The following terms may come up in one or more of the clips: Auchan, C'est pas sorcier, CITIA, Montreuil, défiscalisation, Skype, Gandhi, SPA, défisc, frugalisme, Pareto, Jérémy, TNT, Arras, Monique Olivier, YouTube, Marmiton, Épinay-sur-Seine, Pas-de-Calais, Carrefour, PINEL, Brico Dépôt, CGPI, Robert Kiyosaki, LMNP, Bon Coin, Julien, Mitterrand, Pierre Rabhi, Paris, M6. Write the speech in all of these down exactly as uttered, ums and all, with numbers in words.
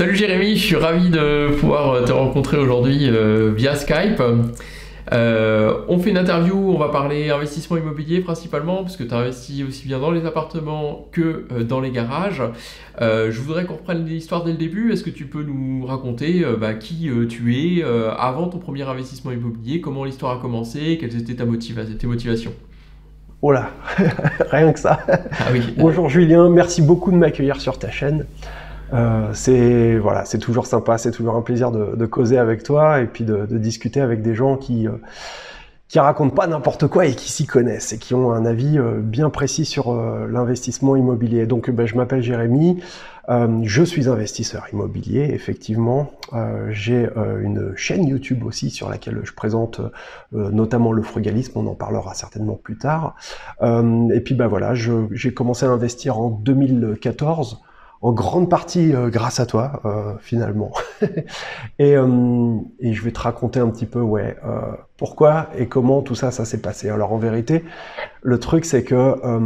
Salut Jérémy, je suis ravi de pouvoir te rencontrer aujourd'hui euh, via Skype. Euh, on fait une interview, on va parler investissement immobilier principalement, parce que tu as investi aussi bien dans les appartements que euh, dans les garages. Euh, je voudrais qu'on reprenne l'histoire dès le début. Est-ce que tu peux nous raconter euh, bah, qui euh, tu es euh, avant ton premier investissement immobilier, comment l'histoire a commencé, quelles étaient ta motiva- tes motivations? Oh là, rien que ça. Ah oui. Bonjour Julien, merci beaucoup de m'accueillir sur ta chaîne. Euh, c'est voilà, c'est toujours sympa, c'est toujours un plaisir de, de causer avec toi et puis de, de discuter avec des gens qui euh, qui racontent pas n'importe quoi et qui s'y connaissent et qui ont un avis euh, bien précis sur euh, l'investissement immobilier. Donc ben, je m'appelle Jérémy, euh, je suis investisseur immobilier effectivement. Euh, j'ai euh, une chaîne YouTube aussi sur laquelle je présente euh, notamment le frugalisme, on en parlera certainement plus tard. Euh, et puis ben voilà, j'ai commencé à investir en deux mille quatorze. En grande partie euh, grâce à toi, euh, finalement. et, euh, et je vais te raconter un petit peu ouais, euh, pourquoi et comment tout ça, ça s'est passé. Alors en vérité, le truc c'est que euh,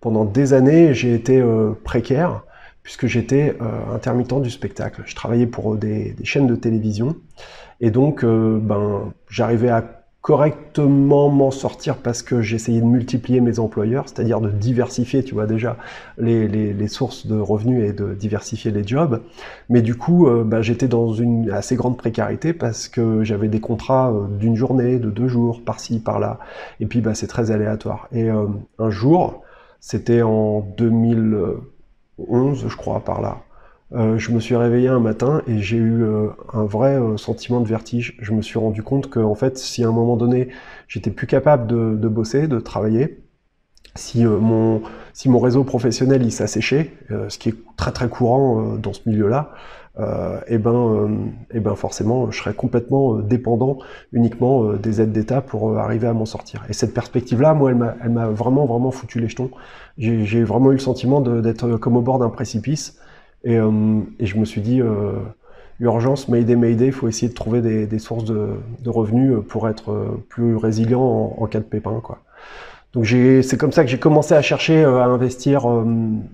pendant des années, j'ai été euh, précaire puisque j'étais euh, intermittent du spectacle. Je travaillais pour des, des chaînes de télévision et donc euh, ben, j'arrivais à correctement m'en sortir parce que j'essayais de multiplier mes employeurs, c'est-à-dire de diversifier, tu vois déjà, les, les, les sources de revenus et de diversifier les jobs. Mais du coup, euh, bah, j'étais dans une assez grande précarité parce que j'avais des contrats euh, d'une journée, de deux jours, par-ci, par-là. Et puis, bah, c'est très aléatoire. Et euh, un jour, c'était en deux mille onze, je crois, par là. Euh, je me suis réveillé un matin et j'ai eu euh, un vrai euh, sentiment de vertige. Je me suis rendu compte que, en fait, si à un moment donné, j'étais plus capable de, de bosser, de travailler, si, euh, mon, si mon réseau professionnel il s'asséchait, euh, ce qui est très très courant euh, dans ce milieu-là, euh, et ben, euh, et ben forcément, je serais complètement euh, dépendant uniquement euh, des aides d'État pour euh, arriver à m'en sortir. Et cette perspective-là, moi, elle m'a vraiment vraiment foutu les jetons. J'ai vraiment eu le sentiment d'être comme au bord d'un précipice. Et, euh, et je me suis dit, euh, urgence, mayday, mayday, il faut essayer de trouver des, des sources de, de revenus pour être plus résilient en, en cas de pépin, quoi. Donc c'est comme ça que j'ai commencé à chercher à investir, euh,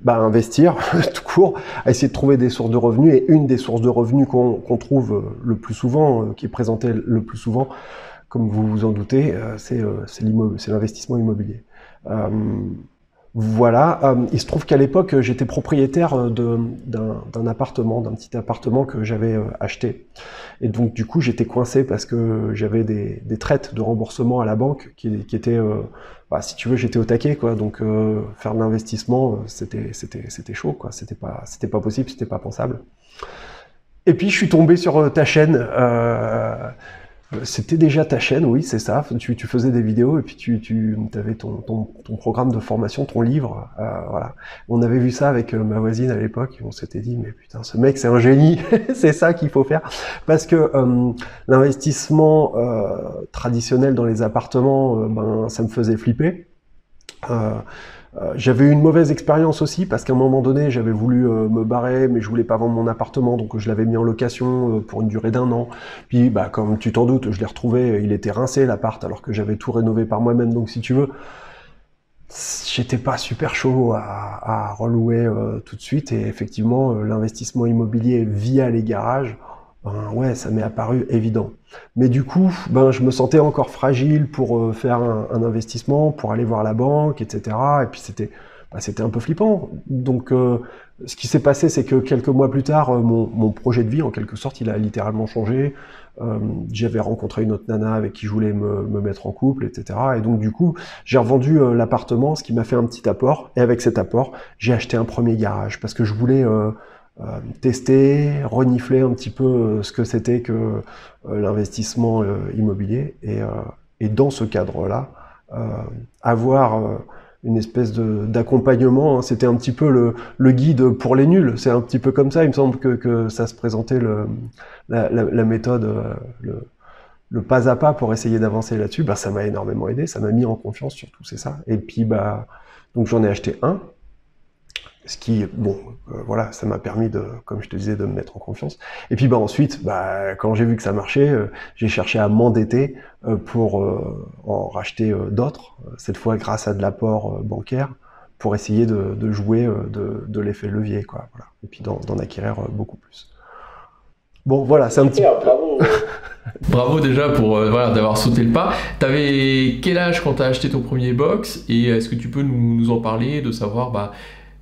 bah, à investir tout court, à essayer de trouver des sources de revenus. Et une des sources de revenus qu'on qu'on trouve le plus souvent, qui est présentée le plus souvent, comme vous vous en doutez, c'est l'investissement immobilier. Euh, Voilà, euh, il se trouve qu'à l'époque, j'étais propriétaire d'un appartement, d'un petit appartement que j'avais euh, acheté. Et donc, du coup, j'étais coincé parce que j'avais des, des traites de remboursement à la banque qui, qui étaient, euh, bah, si tu veux, j'étais au taquet, quoi. Donc, euh, faire de l'investissement, c'était chaud, quoi. C'était pas, c'était pas possible, c'était pas pensable. Et puis, je suis tombé sur ta chaîne. Euh, C'était déjà ta chaîne, oui, c'est ça. Tu, tu faisais des vidéos et puis tu, tu avais ton, ton, ton programme de formation, ton livre. Euh, voilà. On avait vu ça avec ma voisine à l'époque. On s'était dit, mais putain, ce mec, c'est un génie. C'est ça qu'il faut faire. Parce que euh, l'investissement euh, traditionnel dans les appartements, euh, ben, ça me faisait flipper. Euh, Euh, j'avais eu une mauvaise expérience aussi parce qu'à un moment donné, j'avais voulu euh, me barrer, mais je voulais pas vendre mon appartement, donc je l'avais mis en location euh, pour une durée d'un an. Puis, bah, comme tu t'en doutes, je l'ai retrouvé, il était rincé l'appart alors que j'avais tout rénové par moi-même. Donc, si tu veux, j'étais pas super chaud à, à relouer euh, tout de suite. Et effectivement, euh, l'investissement immobilier via les garages, ben, ouais, ça m'est apparu évident. Mais du coup, ben, je me sentais encore fragile pour euh, faire un, un investissement, pour aller voir la banque, et cetera. Et puis c'était ben, c'était un peu flippant. Donc euh, ce qui s'est passé, c'est que quelques mois plus tard, euh, mon, mon projet de vie, en quelque sorte, il a littéralement changé. Euh, J'avais rencontré une autre nana avec qui je voulais me, me mettre en couple, et cetera. Et donc du coup, j'ai revendu euh, l'appartement, ce qui m'a fait un petit apport. Et avec cet apport, j'ai acheté un premier garage parce que je voulais... Euh, Euh, tester, renifler un petit peu euh, ce que c'était que euh, l'investissement euh, immobilier et, euh, et dans ce cadre-là, euh, avoir euh, une espèce d'accompagnement, hein. C'était un petit peu le, le guide pour les nuls, c'est un petit peu comme ça, il me semble que, que ça se présentait le, la, la, la méthode, euh, le, le pas à pas pour essayer d'avancer là-dessus. Bah, ça m'a énormément aidé, ça m'a mis en confiance surtout, c'est ça. Et puis bah, donc j'en ai acheté un. Ce qui, bon, euh, voilà, ça m'a permis de, comme je te disais, de me mettre en confiance. Et puis, bah, ensuite, bah, quand j'ai vu que ça marchait, euh, j'ai cherché à m'endetter euh, pour euh, en racheter euh, d'autres, cette fois grâce à de l'apport euh, bancaire, pour essayer de, de jouer euh, de, de l'effet levier, quoi. Voilà. Et puis d'en acquérir euh, beaucoup plus. Bon, voilà, c'est un petit... Bravo. Bravo déjà pour euh, voilà, d'avoir sauté le pas. T'avais quel âge quand t'as acheté ton premier box? Et est-ce que tu peux nous, nous en parler, de savoir bah,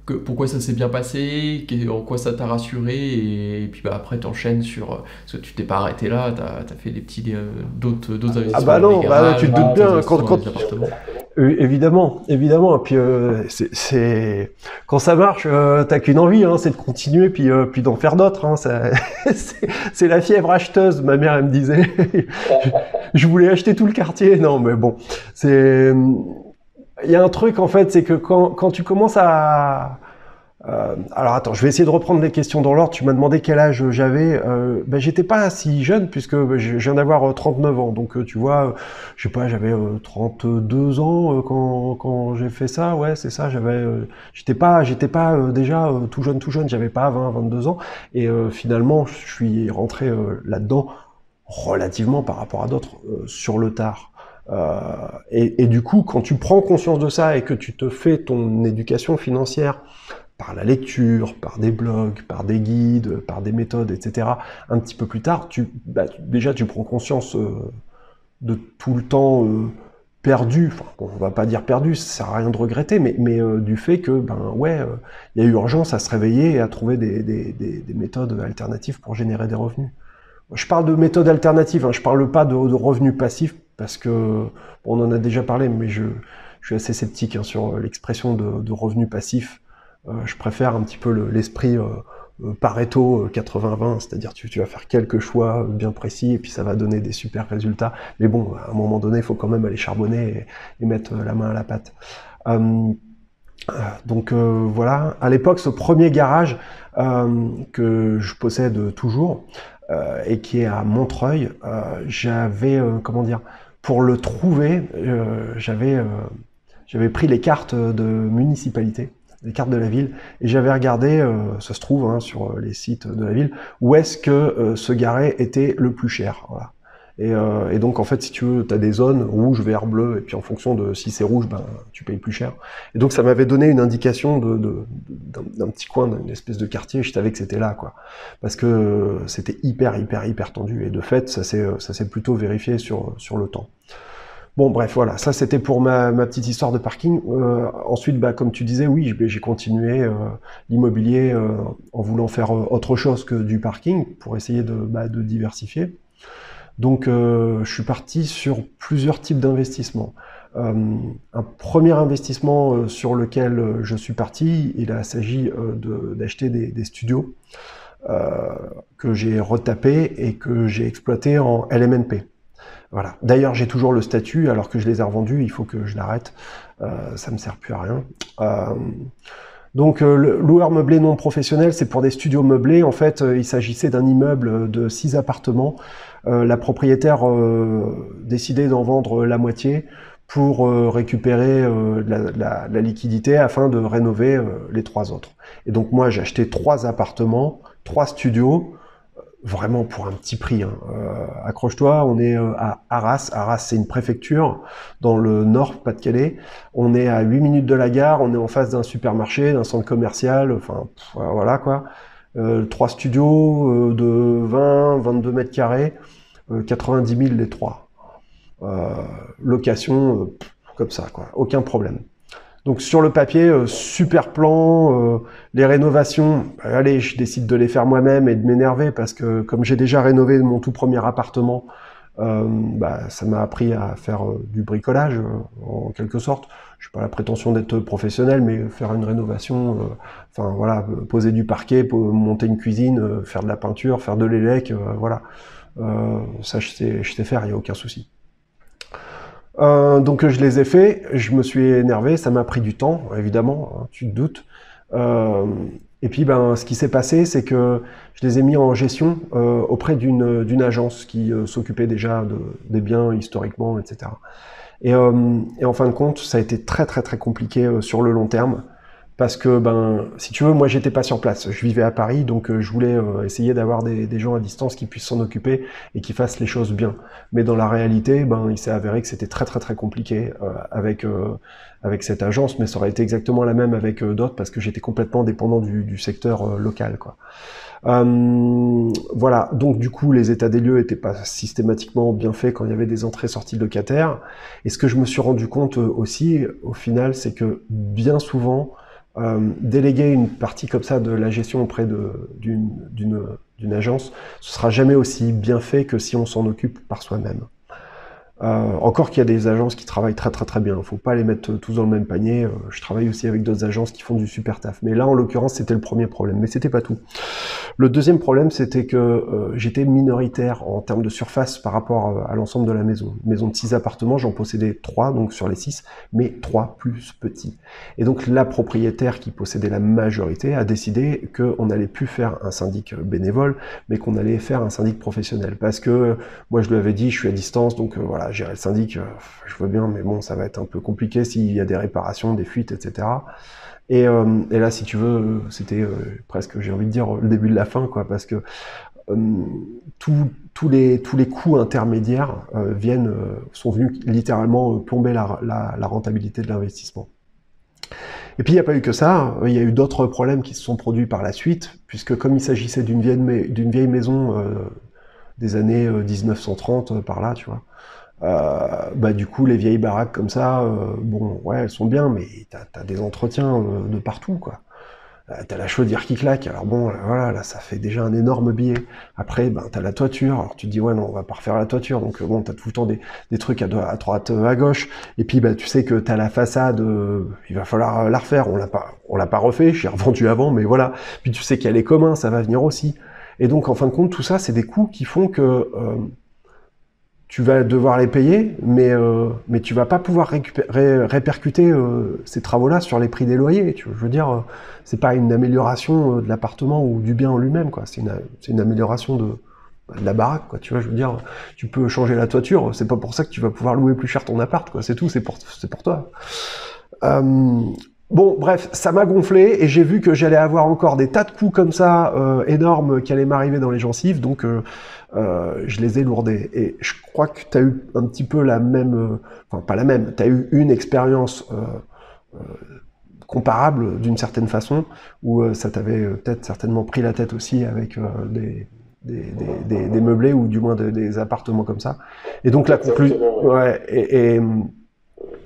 que, pourquoi ça s'est bien passé, que, en quoi ça t'a rassuré? Et, et puis bah, après t'enchaînes sur... Euh, parce que tu t'es pas arrêté là, t'as as fait des petits euh, d'autres investissements. Ah bah non, garages, bah, tu te doutes bien quand... quand... Euh, évidemment, évidemment. Et puis euh, c'est quand ça marche, euh, t'as qu'une envie, hein, c'est de continuer, puis euh, puis d'en faire d'autres. Hein, ça... c'est la fièvre acheteuse. Ma mère, elle me disait, je voulais acheter tout le quartier. Non, mais bon, c'est. Il y a un truc en fait, c'est que quand quand tu commences à Euh, alors attends, je vais essayer de reprendre les questions dans l'ordre. Tu m'as demandé quel âge j'avais. Euh, ben, j'étais pas si jeune puisque je viens d'avoir trente-neuf ans. Donc tu vois, je sais pas, j'avais trente-deux ans quand, quand j'ai fait ça. Ouais, c'est ça. J'avais, j'étais pas, j'étais pas déjà tout jeune, tout jeune. J'avais pas vingt, vingt-deux ans. Et euh, finalement, je suis rentré euh, là-dedans relativement par rapport à d'autres euh, sur le tard. Euh, et, et du coup, quand tu prends conscience de ça et que tu te fais ton éducation financière par la lecture, par des blogs, par des guides, par des méthodes, et cetera. Un petit peu plus tard, tu, bah, tu, déjà tu prends conscience euh, de tout le temps euh, perdu, enfin, bon, on va pas dire perdu, ça sert à rien de regretter, mais, mais euh, du fait que, ben ouais, euh, y a eu urgence à se réveiller et à trouver des, des, des, des méthodes alternatives pour générer des revenus. Je parle de méthodes alternatives, hein, je parle pas de, de revenus passifs, parce que, bon, on en a déjà parlé, mais je, je suis assez sceptique hein, sur l'expression de, de revenus passifs. Euh, je préfère un petit peu l'esprit le, euh, euh, Pareto euh, quatre-vingts vingt, c'est-à-dire tu, tu vas faire quelques choix bien précis et puis ça va donner des super résultats. Mais bon, à un moment donné, il faut quand même aller charbonner et, et mettre la main à la pâte. Euh, euh, donc euh, voilà, à l'époque, ce premier garage euh, que je possède toujours euh, et qui est à Montreuil, euh, j'avais, euh, comment dire, pour le trouver, euh, j'avais euh, j'avais pris les cartes de municipalité, les cartes de la ville, et j'avais regardé, euh, ça se trouve hein, sur les sites de la ville, où est-ce que euh, ce garage était le plus cher. Voilà. Et, euh, et donc en fait, si tu veux, tu as des zones rouge, vert, bleu, et puis en fonction de si c'est rouge, ben, tu payes plus cher. Et donc ça m'avait donné une indication de, de, de, d'un petit coin, d'une espèce de quartier, je savais que c'était là, quoi. Parce que euh, c'était hyper, hyper, hyper tendu, et de fait, ça s'est plutôt vérifié sur, sur le temps. Bon, bref, voilà, ça c'était pour ma, ma petite histoire de parking. Euh, ensuite, bah, comme tu disais, oui, j'ai continué euh, l'immobilier euh, en voulant faire autre chose que du parking pour essayer de, bah, de diversifier. Donc, euh, je suis parti sur plusieurs types d'investissements. Euh, un premier investissement euh, sur lequel je suis parti, il a s'agit euh, d'acheter de, des, des studios euh, que j'ai retapés et que j'ai exploités en L M N P. Voilà. D'ailleurs, j'ai toujours le statut, alors que je les ai revendus, il faut que je l'arrête, euh, ça me sert plus à rien. Euh, donc, euh, le loueur meublé non professionnel, c'est pour des studios meublés. En fait, euh, il s'agissait d'un immeuble de six appartements. Euh, la propriétaire euh, décidait d'en vendre la moitié pour euh, récupérer euh, la, la, la liquidité afin de rénover euh, les trois autres. Et donc, moi, j'ai acheté trois appartements, trois studios, vraiment pour un petit prix. Hein. Euh, accroche-toi, on est à Arras. Arras, c'est une préfecture dans le nord, Pas-de-Calais. On est à huit minutes de la gare, on est en face d'un supermarché, d'un centre commercial, enfin, pff, voilà quoi. Euh, trois studios euh, de vingt, vingt-deux mètres carrés, euh, quatre-vingt-dix mille les trois. Euh, location, euh, pff, comme ça quoi, aucun problème. Donc sur le papier, euh, super plan, euh, les rénovations, bah, allez, je décide de les faire moi-même et de m'énerver parce que comme j'ai déjà rénové mon tout premier appartement, euh, bah, ça m'a appris à faire euh, du bricolage euh, en quelque sorte. Je n'ai pas la prétention d'être professionnel, mais faire une rénovation, euh, enfin voilà, poser du parquet, monter une cuisine, euh, faire de la peinture, faire de l'élec, euh, voilà. Euh, ça, je sais, je sais faire, il n'y a aucun souci. Euh, donc je les ai faits, je me suis énervé, ça m'a pris du temps, évidemment, hein, tu te doutes. Euh, et puis ben, ce qui s'est passé, c'est que je les ai mis en gestion euh, auprès d'une agence qui euh, s'occupait déjà de, des biens historiquement, et cetera. Et, euh, et en fin de compte, ça a été très très très compliqué euh, sur le long terme. Parce que, ben, si tu veux, moi, j'étais pas sur place. Je vivais à Paris, donc euh, je voulais euh, essayer d'avoir des, des gens à distance qui puissent s'en occuper et qui fassent les choses bien. Mais dans la réalité, ben, il s'est avéré que c'était très, très, très compliqué euh, avec euh, avec cette agence, mais ça aurait été exactement la même avec euh, d'autres parce que j'étais complètement dépendant du, du secteur euh, local, quoi. Euh, voilà. Donc, du coup, les états des lieux étaient pas systématiquement bien faits quand il y avait des entrées-sorties de locataires. Et ce que je me suis rendu compte euh, aussi, au final, c'est que bien souvent, Euh, déléguer une partie comme ça de la gestion auprès d'une agence, ce sera jamais aussi bien fait que si on s'en occupe par soi-même. Euh, encore qu'il y a des agences qui travaillent très très très bien, il ne faut pas les mettre tous dans le même panier. Euh, je travaille aussi avec d'autres agences qui font du super taf. Mais là, en l'occurrence, c'était le premier problème, mais c'était pas tout. Le deuxième problème, c'était que euh, j'étais minoritaire en termes de surface par rapport à, à l'ensemble de la maison. Une maison de six appartements, j'en possédais trois, donc sur les six, mais trois plus petits. Et donc la propriétaire qui possédait la majorité a décidé qu'on n'allait plus faire un syndic bénévole, mais qu'on allait faire un syndic professionnel. Parce que euh, moi, je lui avais dit, je suis à distance, donc euh, voilà. Gérer le syndic, je veux bien, mais bon, ça va être un peu compliqué s'il y a des réparations, des fuites, et cetera. Et, euh, et là, si tu veux, c'était euh, presque, j'ai envie de dire, le début de la fin, quoi, parce que euh, tout, tout les, tous les coûts intermédiaires euh, viennent, euh, sont venus littéralement plomber la, la, la rentabilité de l'investissement. Et puis, il n'y a pas eu que ça, il y a eu d'autres problèmes qui se sont produits par la suite, puisque comme il s'agissait d'une vieille, d'une vieille maison euh, des années mille neuf cent trente, par là, tu vois, Euh, bah du coup les vieilles baraques comme ça, euh, bon ouais elles sont bien, mais t'as t'as des entretiens euh, de partout, quoi. Euh, t'as la chaudière qui claque, alors bon là, voilà, là ça fait déjà un énorme billet. Après ben t'as la toiture, alors tu te dis ouais non on va pas refaire la toiture, donc bon t'as tout le temps des, des trucs à, à droite, à gauche, et puis bah tu sais que t'as la façade, euh, il va falloir la refaire, on l'a pas on l'a pas refait, j'ai revendu avant, mais voilà. Puis tu sais qu'il y a les communs, ça va venir aussi. Et donc en fin de compte tout ça c'est des coûts qui font que euh, tu vas devoir les payer, mais, euh, mais tu vas pas pouvoir ré répercuter euh, ces travaux-là sur les prix des loyers. Tu vois, je veux dire, euh, c'est pas une amélioration euh, de l'appartement ou du bien en lui-même, quoi. C'est une, une amélioration de, de la baraque, quoi. Tu vois, je veux dire, tu peux changer la toiture, c'est pas pour ça que tu vas pouvoir louer plus cher ton appart, quoi. C'est tout, c'est pour, c'est pour toi. Euh... Bon, bref, ça m'a gonflé et j'ai vu que j'allais avoir encore des tas de coups comme ça euh, énormes qui allaient m'arriver dans les gencives, donc euh, euh, je les ai lourdés. Et je crois que tu as eu un petit peu la même... Euh, enfin, pas la même, tu as eu une expérience euh, euh, comparable d'une certaine façon, où euh, ça t'avait euh, peut-être certainement pris la tête aussi avec euh, des... Des, des, des, des meublés ou du moins des, des appartements comme ça. Et donc la conclusion... Ouais, et... et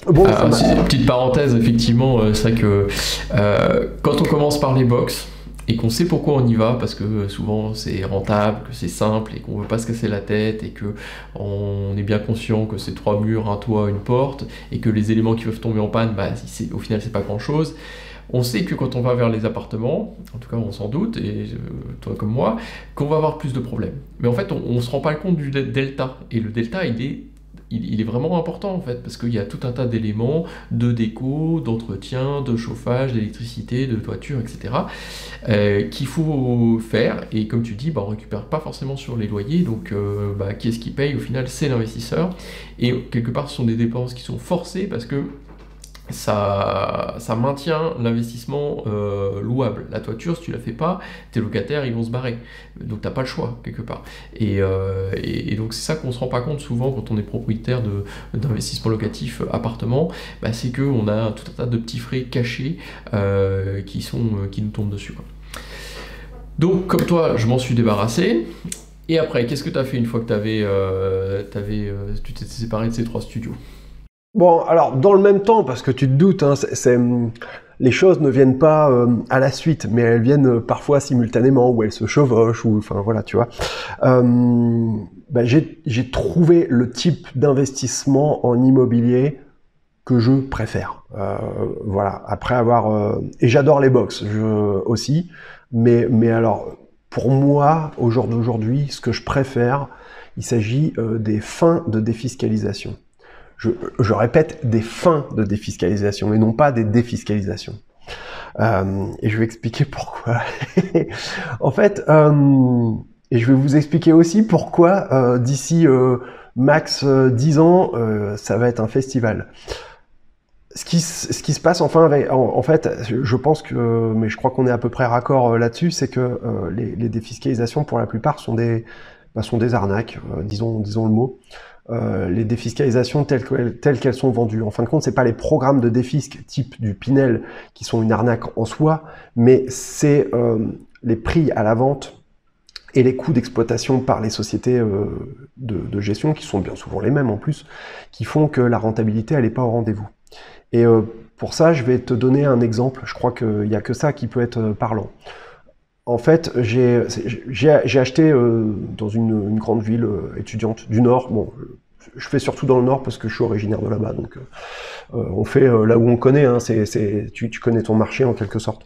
Bon, ah, aussi, petite parenthèse, effectivement, euh, c'est vrai que euh, quand on commence par les box et qu'on sait pourquoi on y va, parce que euh, souvent c'est rentable, que c'est simple et qu'on veut pas se casser la tête et que on est bien conscient que c'est trois murs, un toit, une porte et que les éléments qui peuvent tomber en panne, bah, au final c'est pas grand chose. On sait que quand on va vers les appartements, en tout cas on s'en doute, et toi comme moi, qu'on va avoir plus de problèmes. Mais en fait on, on se rend pas compte du delta, et le delta il est Il, il est vraiment important en fait, parce qu'il y a tout un tas d'éléments de déco, d'entretien, de chauffage, d'électricité, de toiture, et cetera euh, qu'il faut faire, et comme tu dis, bah, on ne récupère pas forcément sur les loyers, donc euh, bah, qui est-ce qui paye? Au final c'est l'investisseur, et quelque part ce sont des dépenses qui sont forcées parce que Ça, ça maintient l'investissement euh, louable. La toiture, si tu la fais pas, tes locataires ils vont se barrer, donc t'as pas le choix quelque part. Et, euh, et, et donc c'est ça qu'on se rend pas compte souvent quand on est propriétaire d'investissement locatif appartement, bah, c'est que on a tout un tas de petits frais cachés euh, qui sont qui nous tombent dessus, quoi. Donc comme toi, je m'en suis débarrassé. Et après, qu'est-ce que tu as fait une fois que t'avais, euh, t'avais, euh, tu t'es séparé de ces trois studios? Bon, alors, dans le même temps, parce que tu te doutes, hein, c'est, c'est, les choses ne viennent pas euh, à la suite, mais elles viennent parfois simultanément, ou elles se chevauchent, ou enfin voilà, tu vois. Euh, ben, j'ai, j'ai trouvé le type d'investissement en immobilier que je préfère. Euh, voilà, après avoir... Euh, et j'adore les box, je, aussi, mais, mais alors, pour moi, au jour d'aujourd'hui, ce que je préfère, il s'agit euh, des fins de défiscalisation. Je, je répète, des fins de défiscalisation et non pas des défiscalisations. Euh, et je vais expliquer pourquoi. En fait, euh, et je vais vous expliquer aussi pourquoi euh, d'ici euh, max euh, dix ans, euh, ça va être un festival. Ce qui, ce qui se passe, enfin, avec, en, en fait, je pense que, mais je crois qu'on est à peu près raccord euh, là-dessus, c'est que euh, les, les défiscalisations, pour la plupart, sont des, bah, sont des arnaques, euh, disons, disons le mot. Euh, les défiscalisations telles qu'elles, telles qu'elles sont vendues. En fin de compte, c'est pas les programmes de défisc type du PINEL qui sont une arnaque en soi, mais c'est euh, les prix à la vente et les coûts d'exploitation par les sociétés euh, de, de gestion, qui sont bien souvent les mêmes en plus, qui font que la rentabilité, elle n'est pas au rendez-vous. Et euh, pour ça, je vais te donner un exemple. Je crois qu'il n'y a que ça qui peut être parlant. En fait, j'ai acheté euh, dans une, une grande ville euh, étudiante du Nord. Bon, je fais surtout dans le Nord parce que je suis originaire de là-bas. Donc, euh, on fait euh, là où on connaît. Hein, c'est, c'est, tu, tu connais ton marché en quelque sorte.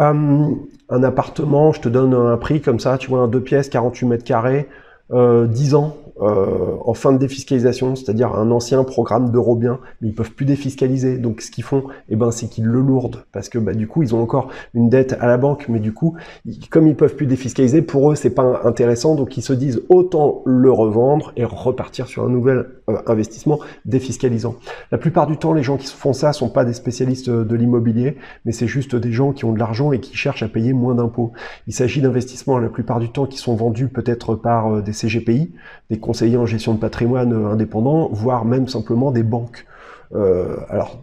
Euh, un appartement, je te donne un prix comme ça. Tu vois, un deux pièces, quarante-huit mètres carrés, euh, dix ans. Euh, en fin de défiscalisation, c'est-à-dire un ancien programme d'euro-bien, mais ils peuvent plus défiscaliser. Donc ce qu'ils font, eh ben, c'est qu'ils le lourdent, parce que bah, du coup, ils ont encore une dette à la banque, mais du coup, ils, comme ils peuvent plus défiscaliser, pour eux, c'est pas intéressant, donc ils se disent autant le revendre et repartir sur un nouvel euh, investissement défiscalisant. La plupart du temps, les gens qui font ça sont pas des spécialistes de l'immobilier, mais c'est juste des gens qui ont de l'argent et qui cherchent à payer moins d'impôts. Il s'agit d'investissements, la plupart du temps, qui sont vendus peut-être par euh, des C G P I, des conseillers en gestion de patrimoine indépendants, voire même simplement des banques. Euh, alors,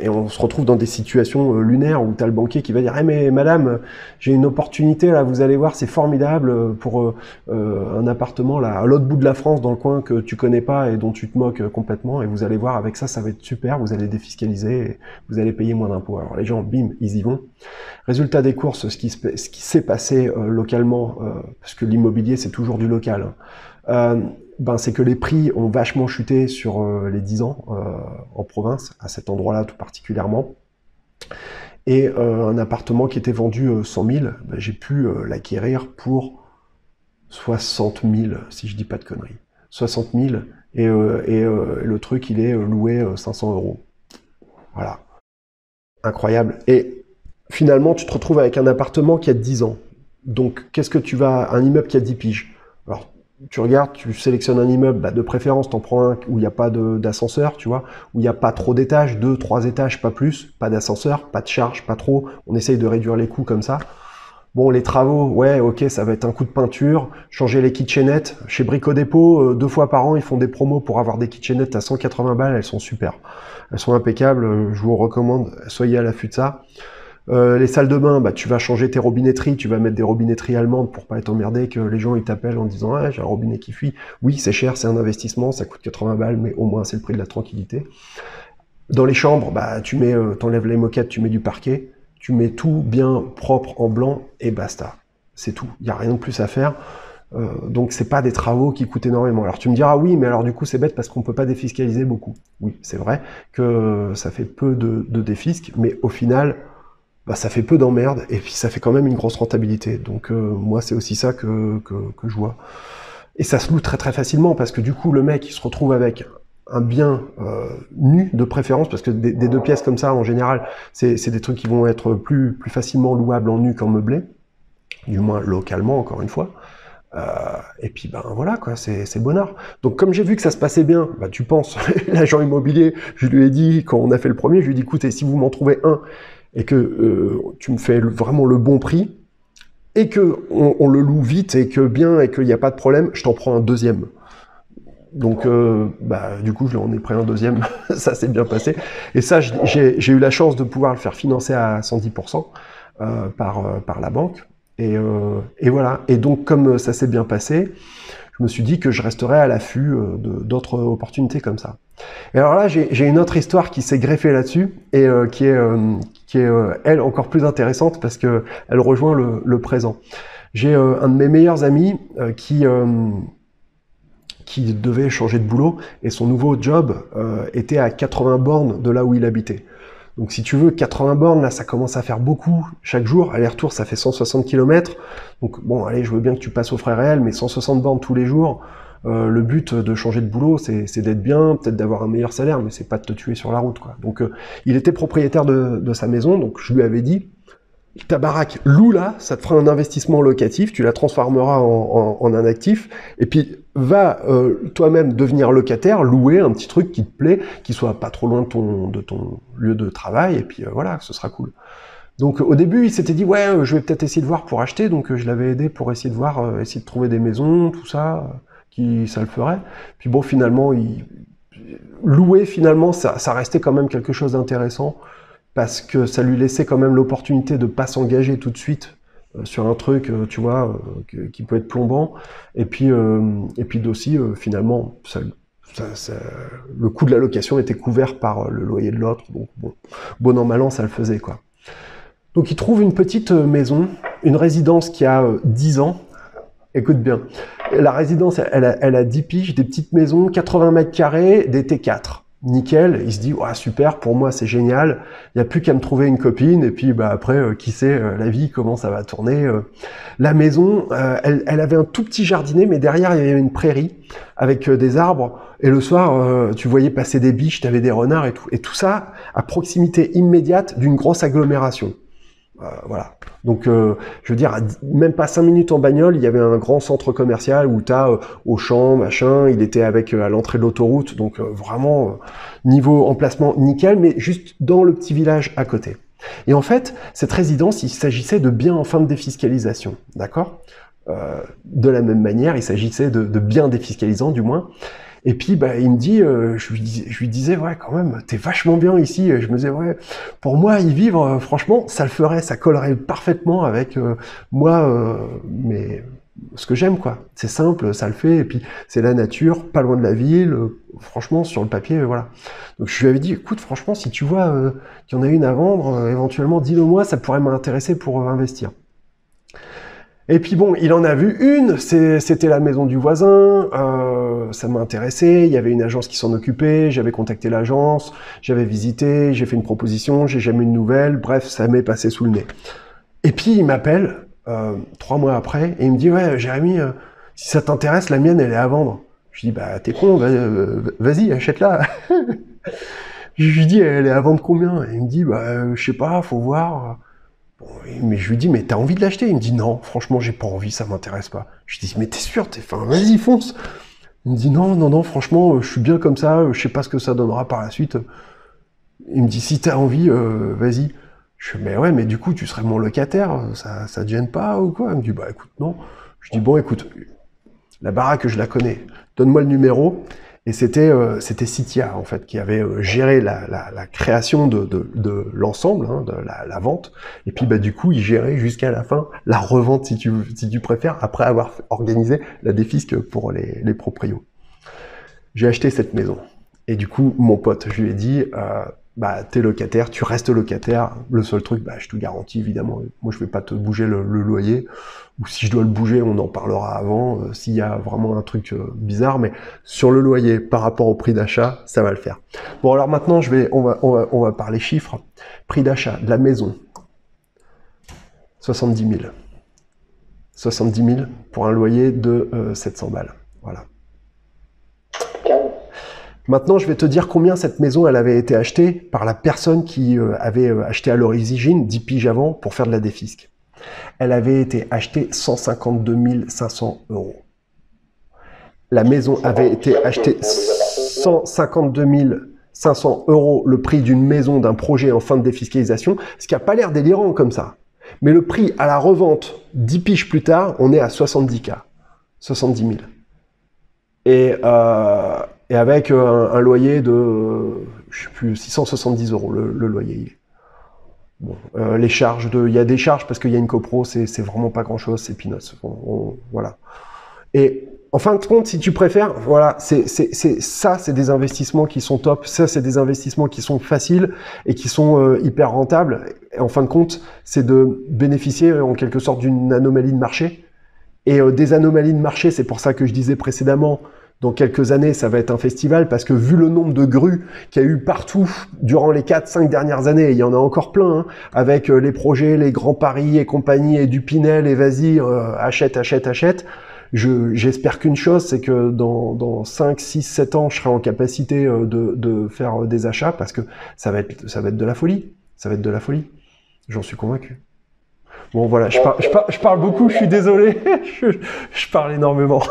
et on se retrouve dans des situations lunaires où tu as le banquier qui va dire hey, « mais madame, j'ai une opportunité, là, vous allez voir, c'est formidable pour euh, un appartement là, à l'autre bout de la France, dans le coin que tu connais pas et dont tu te moques complètement, et vous allez voir, avec ça, ça va être super, vous allez défiscaliser, et vous allez payer moins d'impôts. » Alors les gens, bim, ils y vont. Résultat des courses, ce qui se, ce qui s'est passé euh, localement, euh, parce que l'immobilier, c'est toujours du local, hein. Euh, ben, c'est que les prix ont vachement chuté sur euh, les dix ans euh, en province, à cet endroit-là tout particulièrement. Et euh, un appartement qui était vendu euh, cent mille, ben, j'ai pu euh, l'acquérir pour soixante mille, si je dis pas de conneries. soixante mille, et, euh, et euh, le truc, il est loué euh, cinq cents euros. Voilà. Incroyable. Et finalement, tu te retrouves avec un appartement qui a dix ans. Donc, qu'est-ce que tu vas... Un immeuble qui a dix piges. Alors, tu regardes, tu sélectionnes un immeuble, bah de préférence, t'en prends un où il n'y a pas d'ascenseur, tu vois, où il n'y a pas trop d'étages, deux, trois étages, pas plus, pas d'ascenseur, pas de charge, pas trop. On essaye de réduire les coûts comme ça. Bon, les travaux, ouais, ok, ça va être un coup de peinture, changer les kitchenettes. Chez Brico Dépôt, euh, deux fois par an, ils font des promos pour avoir des kitchenettes à cent quatre-vingts balles, elles sont super. Elles sont impeccables, je vous recommande, soyez à l'affût de ça. Euh, les salles de bain, bah, tu vas changer tes robinetteries, tu vas mettre des robinetteries allemandes pour pas être emmerdé que les gens ils t'appellent en disant ah, j'ai un robinet qui fuit. Oui, c'est cher, c'est un investissement, ça coûte quatre-vingts balles, mais au moins c'est le prix de la tranquillité. Dans les chambres, bah, tu mets, euh, t'enlèves les moquettes, tu mets du parquet, tu mets tout bien propre en blanc et basta. C'est tout, il n'y a rien de plus à faire. Euh, donc c'est pas des travaux qui coûtent énormément. Alors tu me diras oui, mais alors du coup c'est bête parce qu'on peut pas défiscaliser beaucoup. Oui, c'est vrai que ça fait peu de, de défisc, mais au final... Bah, ça fait peu d'emmerdes et puis ça fait quand même une grosse rentabilité. Donc euh, moi, c'est aussi ça que, que, que je vois. Et ça se loue très très facilement parce que du coup, le mec, il se retrouve avec un bien euh, nu de préférence, parce que des, des deux pièces comme ça, en général, c'est des trucs qui vont être plus, plus facilement louables en nu qu'en meublé, du moins localement, encore une fois. Euh, et puis ben voilà quoi, c'est bonnard. Donc comme j'ai vu que ça se passait bien, bah, tu penses, l'agent immobilier, je lui ai dit, quand on a fait le premier, je lui ai dit, écoutez, si vous m'en trouvez un, et que euh, tu me fais le, vraiment le bon prix, et que on, on le loue vite, et que bien, et qu'il n'y a pas de problème, je t'en prends un deuxième. Donc, euh, bah, du coup, je l'en ai pris un deuxième, ça s'est bien passé. Et ça, j'ai eu la chance de pouvoir le faire financer à cent dix pour cent euh, par, euh, par la banque. Et, euh, et voilà. Et donc, comme ça s'est bien passé, je me suis dit que je resterais à l'affût euh, d'autres opportunités comme ça. Et alors là, j'ai une autre histoire qui s'est greffée là-dessus et euh, qui est, euh, qui est euh, elle, encore plus intéressante parce que elle rejoint le, le présent. J'ai euh, un de mes meilleurs amis euh, qui, euh, qui devait changer de boulot et son nouveau job euh, était à quatre-vingts bornes de là où il habitait. Donc si tu veux, quatre-vingts bornes, là, ça commence à faire beaucoup chaque jour. Aller-retour, ça fait cent soixante kilomètres. Donc bon, allez, je veux bien que tu passes aux frais réels, mais cent soixante bornes tous les jours. Euh, le but de changer de boulot, c'est d'être bien, peut-être d'avoir un meilleur salaire, mais c'est pas de te tuer sur la route, quoi. Donc, euh, il était propriétaire de, de sa maison, donc je lui avais dit, ta baraque, loue là, ça te fera un investissement locatif, tu la transformeras en, en, en un actif, et puis va euh, toi-même devenir locataire, louer un petit truc qui te plaît, qui soit pas trop loin de ton, de ton lieu de travail, et puis euh, voilà, ce sera cool. Donc au début, il s'était dit, ouais, euh, je vais peut-être essayer de voir pour acheter, donc euh, je l'avais aidé pour essayer de voir, euh, essayer de trouver des maisons, tout ça, euh, qui ça le ferait. Puis bon, finalement, il... louer, finalement, ça, ça restait quand même quelque chose d'intéressant, parce que ça lui laissait quand même l'opportunité de pas s'engager tout de suite euh, sur un truc, euh, tu vois, euh, qui peut être plombant. Et puis, euh, et puis d'aussi, euh, finalement, ça, ça, ça, le coût de la location était couvert par euh, le loyer de l'autre. Donc, bon, bon an, mal an, ça le faisait, quoi. Donc, il trouve une petite maison, une résidence qui a euh, dix ans. Écoute bien, la résidence, elle a, elle a dix piges, des petites maisons, quatre-vingts mètres carrés, des T quatre. Nickel, il se dit, ouais, super, pour moi c'est génial, il n'y a plus qu'à me trouver une copine, et puis bah, après, euh, qui sait, euh, la vie, comment ça va tourner. Euh. La maison, euh, elle, elle avait un tout petit jardinet, mais derrière il y avait une prairie, avec euh, des arbres, et le soir, euh, tu voyais passer des biches, tu avais des renards et tout, et tout ça à proximité immédiate d'une grosse agglomération. Euh, voilà. Donc, euh, je veux dire, même pas cinq minutes en bagnole, il y avait un grand centre commercial où tu as euh, Auchan, machin, il était avec euh, à l'entrée de l'autoroute, donc euh, vraiment, euh, niveau emplacement nickel, mais juste dans le petit village à côté. Et en fait, cette résidence, il s'agissait de biens en fin de défiscalisation, d'accord ? euh, De la même manière, il s'agissait de, de biens défiscalisants, du moins. Et puis, bah, il me dit, euh, je, lui dis, je lui disais, ouais, quand même, t'es vachement bien ici. Et je me disais, ouais, pour moi, y vivre, euh, franchement, ça le ferait, ça collerait parfaitement avec euh, moi, euh, mais ce que j'aime, quoi. C'est simple, ça le fait. Et puis, c'est la nature, pas loin de la ville. Euh, franchement, sur le papier, voilà. Donc, je lui avais dit, écoute, franchement, si tu vois euh, qu'il y en a une à vendre, euh, éventuellement, dis-le-moi, ça pourrait m'intéresser pour euh, investir. Et puis bon, il en a vu une, c'était la maison du voisin, euh, ça m'a intéressé, il y avait une agence qui s'en occupait, j'avais contacté l'agence, j'avais visité, j'ai fait une proposition, j'ai jamais eu de nouvelles, bref, ça m'est passé sous le nez. Et puis il m'appelle, euh, trois mois après, et il me dit « Ouais, Jérémy, euh, si ça t'intéresse, la mienne, elle est à vendre. » Je lui dis « Bah, t'es con, va, euh, vas-y, achète-la. » Je lui dis « Elle est à vendre combien ?» Et il me dit « Bah, euh, je sais pas, faut voir. » Mais je lui dis, mais t'as envie de l'acheter? Il me dit, non, franchement, j'ai pas envie, ça m'intéresse pas. Je lui dis, mais t'es sûr, t'es fin, vas-y, fonce. Il me dit, non, non, non, franchement, je suis bien comme ça, je sais pas ce que ça donnera par la suite. Il me dit, si t'as envie, euh, vas-y. Je lui dis, mais ouais, mais du coup, tu serais mon locataire, ça, ça te gêne pas ou quoi? Il me dit, bah écoute, non. Je dis, bon, écoute, la baraque, je la connais, donne-moi le numéro. Et c'était euh, c'était CITIA, en fait, qui avait euh, géré la, la, la création de, de, de l'ensemble, hein, de la, la vente. Et puis, bah, du coup, il gérait jusqu'à la fin la revente, si tu, si tu préfères, après avoir organisé la défisque pour les, les proprios. J'ai acheté cette maison. Et du coup, mon pote, je lui ai dit, euh, bah, t'es locataire, tu restes locataire. Le seul truc, bah, je te garantis, évidemment, moi, je vais pas te bouger le, le loyer. Ou si je dois le bouger, on en parlera avant, euh, s'il y a vraiment un truc euh, bizarre, mais sur le loyer, par rapport au prix d'achat, ça va le faire. Bon, alors maintenant, je vais, on, va, on, va, on va parler chiffres. Prix d'achat de la maison, soixante-dix mille. soixante-dix mille pour un loyer de euh, sept cents balles, voilà. Maintenant, je vais te dire combien cette maison, elle avait été achetée par la personne qui euh, avait acheté à l'origine, dix piges avant, pour faire de la défisque. Elle avait été achetée cent cinquante-deux mille cinq cents euros. La maison avait été achetée cent cinquante-deux mille cinq cents euros, le prix d'une maison, d'un projet en fin de défiscalisation, ce qui n'a pas l'air délirant comme ça. Mais le prix à la revente, dix piges plus tard, on est à soixante-dix mille. soixante-dix mille. Et, euh, et avec un, un loyer de, je sais plus, six cent soixante-dix euros, le, le loyer il est. Bon, euh, les charges, de, il y a des charges parce qu'il y a une copro, c'est vraiment pas grand chose, c'est peanuts. On, on, voilà. Et en fin de compte, si tu préfères, voilà, c'est ça, c'est des investissements qui sont top, ça, c'est des investissements qui sont faciles et qui sont euh, hyper rentables. Et en fin de compte, c'est de bénéficier en quelque sorte d'une anomalie de marché. Et euh, des anomalies de marché, c'est pour ça que je disais précédemment, dans quelques années, ça va être un festival parce que vu le nombre de grues qu'il y a eu partout durant les quatre cinq dernières années, et il y en a encore plein, hein, avec les projets, les grands paris et compagnie, et du Pinel, et vas-y, euh, achète, achète, achète. J'espère je, qu'une chose, c'est que dans, dans cinq, six, sept ans, je serai en capacité de, de faire des achats parce que ça va être, ça va être de la folie. Ça va être de la folie. J'en suis convaincu. Bon voilà, je, par, je, par, je parle beaucoup, je suis désolé, je, je parle énormément.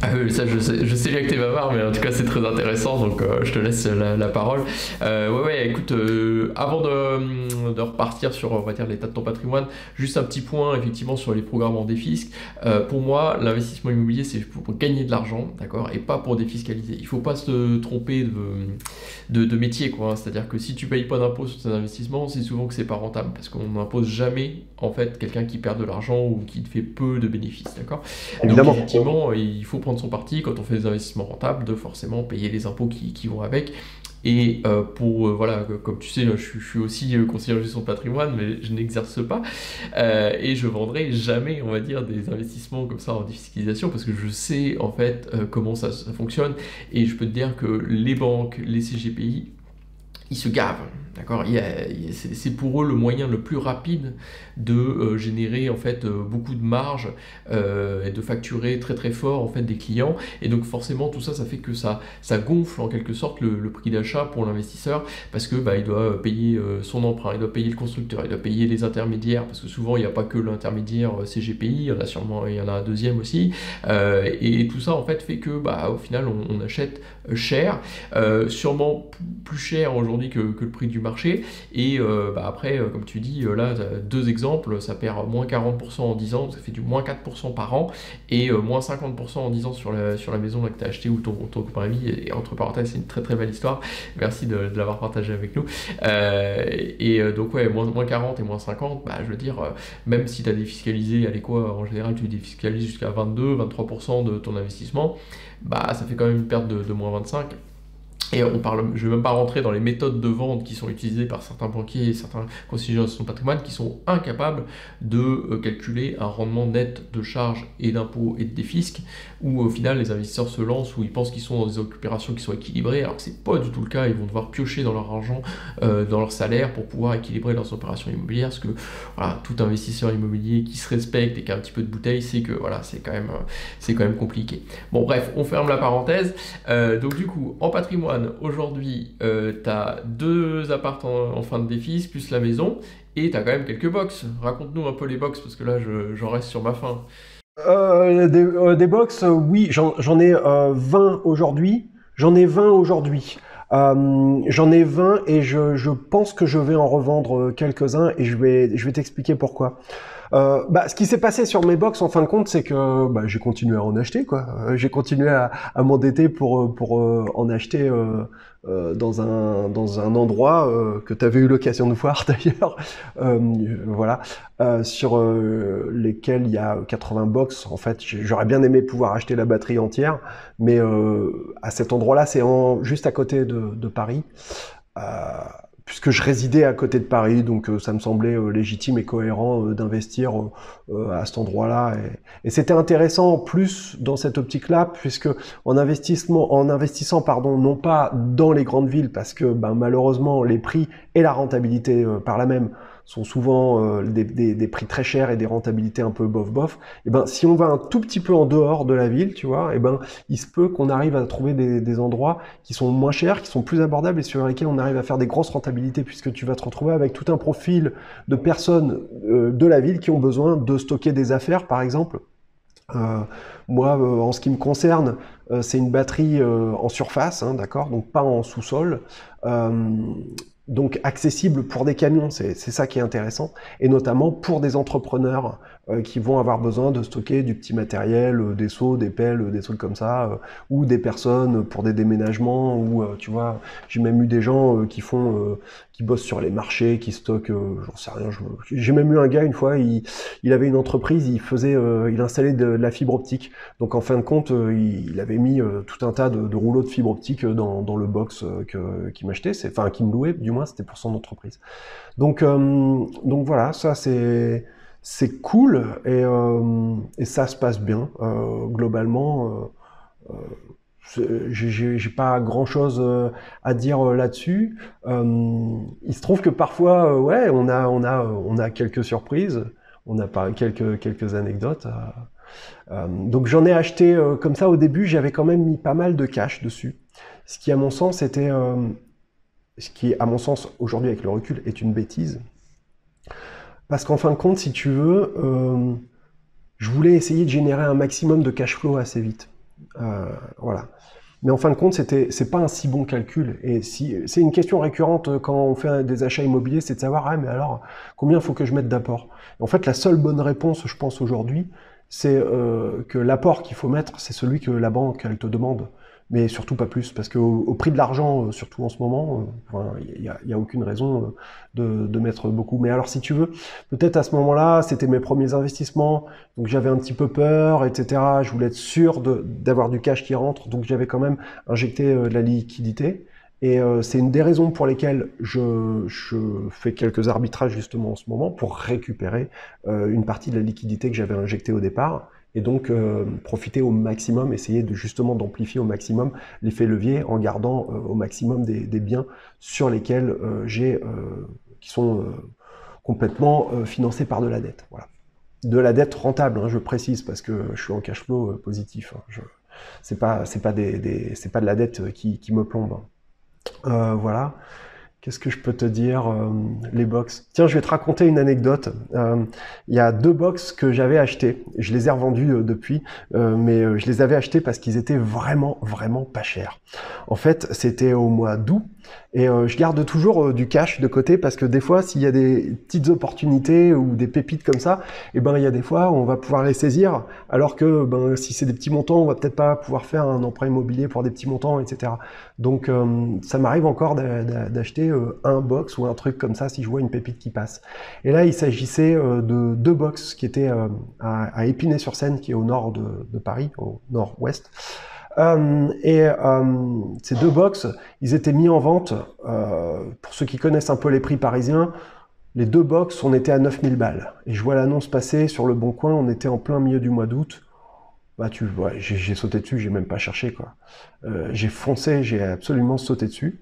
Ah oui, ça, je sais, je sais bien que t'es bavard, mais en tout cas c'est très intéressant, donc euh, je te laisse la, la parole. Euh, ouais, ouais, écoute, euh, avant de, de repartir sur, on va dire, l'état de ton patrimoine, juste un petit point, effectivement, sur les programmes en défisc. Euh, pour moi, l'investissement immobilier, c'est pour, pour gagner de l'argent, d'accord, et pas pour défiscaliser. Il faut pas se tromper de, de, de métier, quoi. Hein, c'est-à-dire que si tu payes pas d'impôt sur tes investissements, c'est souvent que c'est pas rentable, parce qu'on n'impose jamais, en fait, quelqu'un qui perd de l'argent ou qui fait peu de bénéfices, d'accord. Évidemment. Donc, effectivement, il faut prendre son parti quand on fait des investissements rentables de forcément payer les impôts qui, qui vont avec. Et euh, pour euh, voilà, comme tu sais, je, je suis aussi conseiller en gestion de patrimoine, mais je n'exerce pas euh, et je vendrai jamais, on va dire, des investissements comme ça en défiscalisation, parce que je sais en fait euh, comment ça, ça fonctionne, et je peux te dire que les banques, les C G P I, ils se gavent. D'accord, c'est pour eux le moyen le plus rapide de euh, générer en fait euh, beaucoup de marge euh, et de facturer très très fort en fait des clients, et donc forcément tout ça, ça fait que ça, ça gonfle en quelque sorte le, le prix d'achat pour l'investisseur, parce que bah, il doit payer euh, son emprunt, il doit payer le constructeur, il doit payer les intermédiaires, parce que souvent il n'y a pas que l'intermédiaire C G P I, il y en a sûrement, il y en a un deuxième aussi, euh, et, et tout ça en fait fait que bah, au final on, on achète cher, euh, sûrement plus cher aujourd'hui que, que le prix du marché, et euh, bah après euh, comme tu dis, euh, là deux exemples, ça perd moins quarante pour cent en dix ans, ça fait du moins quatre pour cent par an, et euh, moins cinquante pour cent en dix ans sur la, sur la maison là, que tu as acheté ou ton, ton copain ami, et, et entre parenthèses c'est une très très belle histoire, merci de, de l'avoir partagé avec nous, euh, et euh, donc ouais, moins, moins quarante et moins cinquante, bah, je veux dire, euh, même si tu as défiscalisé, allez quoi, en général tu défiscalises jusqu'à vingt-deux à vingt-trois pour cent de ton investissement, bah ça fait quand même une perte de, de moins vingt-cinq pour cent. Et on parle, je ne vais même pas rentrer dans les méthodes de vente qui sont utilisées par certains banquiers et certains conseillers en gestion de patrimoine, qui sont incapables de calculer un rendement net de charges et d'impôts et de défisc, où au final les investisseurs se lancent, où ils pensent qu'ils sont dans des opérations qui sont équilibrées, alors que ce n'est pas du tout le cas. Ils vont devoir piocher dans leur argent, euh, dans leur salaire, pour pouvoir équilibrer leurs opérations immobilières, parce que voilà, tout investisseur immobilier qui se respecte et qui a un petit peu de bouteille, c'est que voilà, c'est quand même, c'est quand même compliqué. Bon bref, on ferme la parenthèse. Euh, donc du coup, en patrimoine, aujourd'hui, euh, tu as deux apparts en, en fin de défis, plus la maison, et tu as quand même quelques box. Raconte-nous un peu les box, parce que là, j'en je, reste sur ma faim. Euh, des, euh, des box, euh, oui, j'en ai euh, vingt aujourd'hui. J'en ai vingt aujourd'hui. Euh, j'en ai vingt et je, je pense que je vais en revendre quelques-uns, et je vais, je vais t'expliquer pourquoi. Euh, bah, ce qui s'est passé sur mes box en fin de compte, c'est que bah, j'ai continué à en acheter, quoi. Euh, j'ai continué à, à m'endetter pour, pour euh, en acheter euh, euh, dans, un, dans un endroit euh, que tu avais eu l'occasion de voir d'ailleurs, euh, voilà, euh, sur euh, lesquels il y a quatre-vingts box. En fait, j'aurais bien aimé pouvoir acheter la batterie entière, mais euh, à cet endroit-là, c'est en, juste à côté de, de Paris. Euh, puisque je résidais à côté de Paris, donc euh, ça me semblait euh, légitime et cohérent euh, d'investir euh, euh, à cet endroit-là. Et, et c'était intéressant en plus dans cette optique-là, puisque en, investissement, en investissant pardon, non pas dans les grandes villes, parce que ben, malheureusement les prix et la rentabilité euh, par la même sont souvent euh, des, des, des prix très chers et des rentabilités un peu bof-bof, et ben, si on va un tout petit peu en dehors de la ville, tu vois, et ben, il se peut qu'on arrive à trouver des, des endroits qui sont moins chers, qui sont plus abordables, et sur lesquels on arrive à faire des grosses rentabilités, puisque tu vas te retrouver avec tout un profil de personnes euh, de la ville qui ont besoin de stocker des affaires, par exemple. Euh, moi, euh, en ce qui me concerne, euh, c'est une batterie euh, en surface, hein, d'accord, donc pas en sous-sol, euh, donc accessible pour des camions, c'est ça qui est intéressant, et notamment pour des entrepreneurs euh, qui vont avoir besoin de stocker du petit matériel, euh, des seaux, des pelles, des trucs comme ça, euh, ou des personnes pour des déménagements, ou euh, tu vois, j'ai même eu des gens euh, qui font, euh, qui bossent sur les marchés, qui stockent, euh, j'en sais rien, j'ai même eu un gars une fois, il, il avait une entreprise, il faisait, euh, il installait de, de la fibre optique, donc en fin de compte, euh, il, il avait mis euh, tout un tas de, de rouleaux de fibre optique dans, dans le box euh, que qu'il m'achetait, enfin qu'il me louait, du moins c'était pour son entreprise. Donc, euh, donc voilà, ça c'est c'est cool, et, euh, et ça se passe bien. Euh, globalement, euh, euh, j'ai pas grand chose à dire là-dessus. Euh, il se trouve que parfois, ouais, on a on a on a quelques surprises, on a pas quelques quelques anecdotes. Euh, donc j'en ai acheté euh, comme ça au début, j'avais quand même mis pas mal de cash dessus, ce qui à mon sens était euh, ce qui, à mon sens, aujourd'hui, avec le recul, est une bêtise. Parce qu'en fin de compte, si tu veux, euh, je voulais essayer de générer un maximum de cash flow assez vite. Euh, voilà. Mais en fin de compte, c'était, c'est pas un si bon calcul. Et si, c'est une question récurrente quand on fait des achats immobiliers, c'est de savoir, ah, mais alors, combien il faut que je mette d'apport? En fait, la seule bonne réponse, je pense, aujourd'hui, c'est euh, que l'apport qu'il faut mettre, c'est celui que la banque, elle te demande. Mais surtout pas plus, parce qu'au au prix de l'argent, euh, surtout en ce moment, il euh, n'y a, y a aucune raison euh, de, de mettre beaucoup. Mais alors, si tu veux, peut-être à ce moment-là, c'était mes premiers investissements, donc j'avais un petit peu peur, et cetera. Je voulais être sûr d'avoir du cash qui rentre, donc j'avais quand même injecté euh, de la liquidité. Et euh, c'est une des raisons pour lesquelles je, je fais quelques arbitrages justement en ce moment, pour récupérer euh, une partie de la liquidité que j'avais injectée au départ. Et donc, euh, profiter au maximum, essayer de justement d'amplifier au maximum l'effet levier en gardant euh, au maximum des, des biens sur lesquels euh, j'ai, euh, qui sont euh, complètement euh, financés par de la dette. Voilà. De la dette rentable, hein, je précise, parce que je suis en cash flow euh, positif. Hein, je, c'est pas, c'est pas des, des, c'est pas de la dette qui, qui me plombe. Hein. Euh, voilà. Qu'est-ce que je peux te dire, euh, les box? Tiens, je vais te raconter une anecdote. Euh, il y a deux box que j'avais achetées. Je les ai revendues euh, depuis, euh, mais je les avais achetées parce qu'ils étaient vraiment, vraiment pas chers. En fait, c'était au mois d'août. Et euh, je garde toujours euh, du cash de côté parce que des fois, s'il y a des petites opportunités ou des pépites comme ça, et ben il y a des fois on va pouvoir les saisir, alors que ben si c'est des petits montants, on va peut-être pas pouvoir faire un emprunt immobilier pour des petits montants, et cetera. Donc euh, ça m'arrive encore d'acheter euh, un box ou un truc comme ça si je vois une pépite qui passe. Et là, il s'agissait euh, de deux box qui étaient euh, à, à Épinay-sur-Seine, qui est au nord de, de Paris, au nord-ouest. Euh, et euh, ces deux box, ils étaient mis en vente, euh, pour ceux qui connaissent un peu les prix parisiens, les deux box, on était à neuf mille balles. Et je vois l'annonce passer sur le Bon Coin, on était en plein milieu du mois d'août. Bah, tu vois, j'ai sauté dessus, j'ai même pas cherché, quoi. Euh, j'ai foncé, j'ai absolument sauté dessus.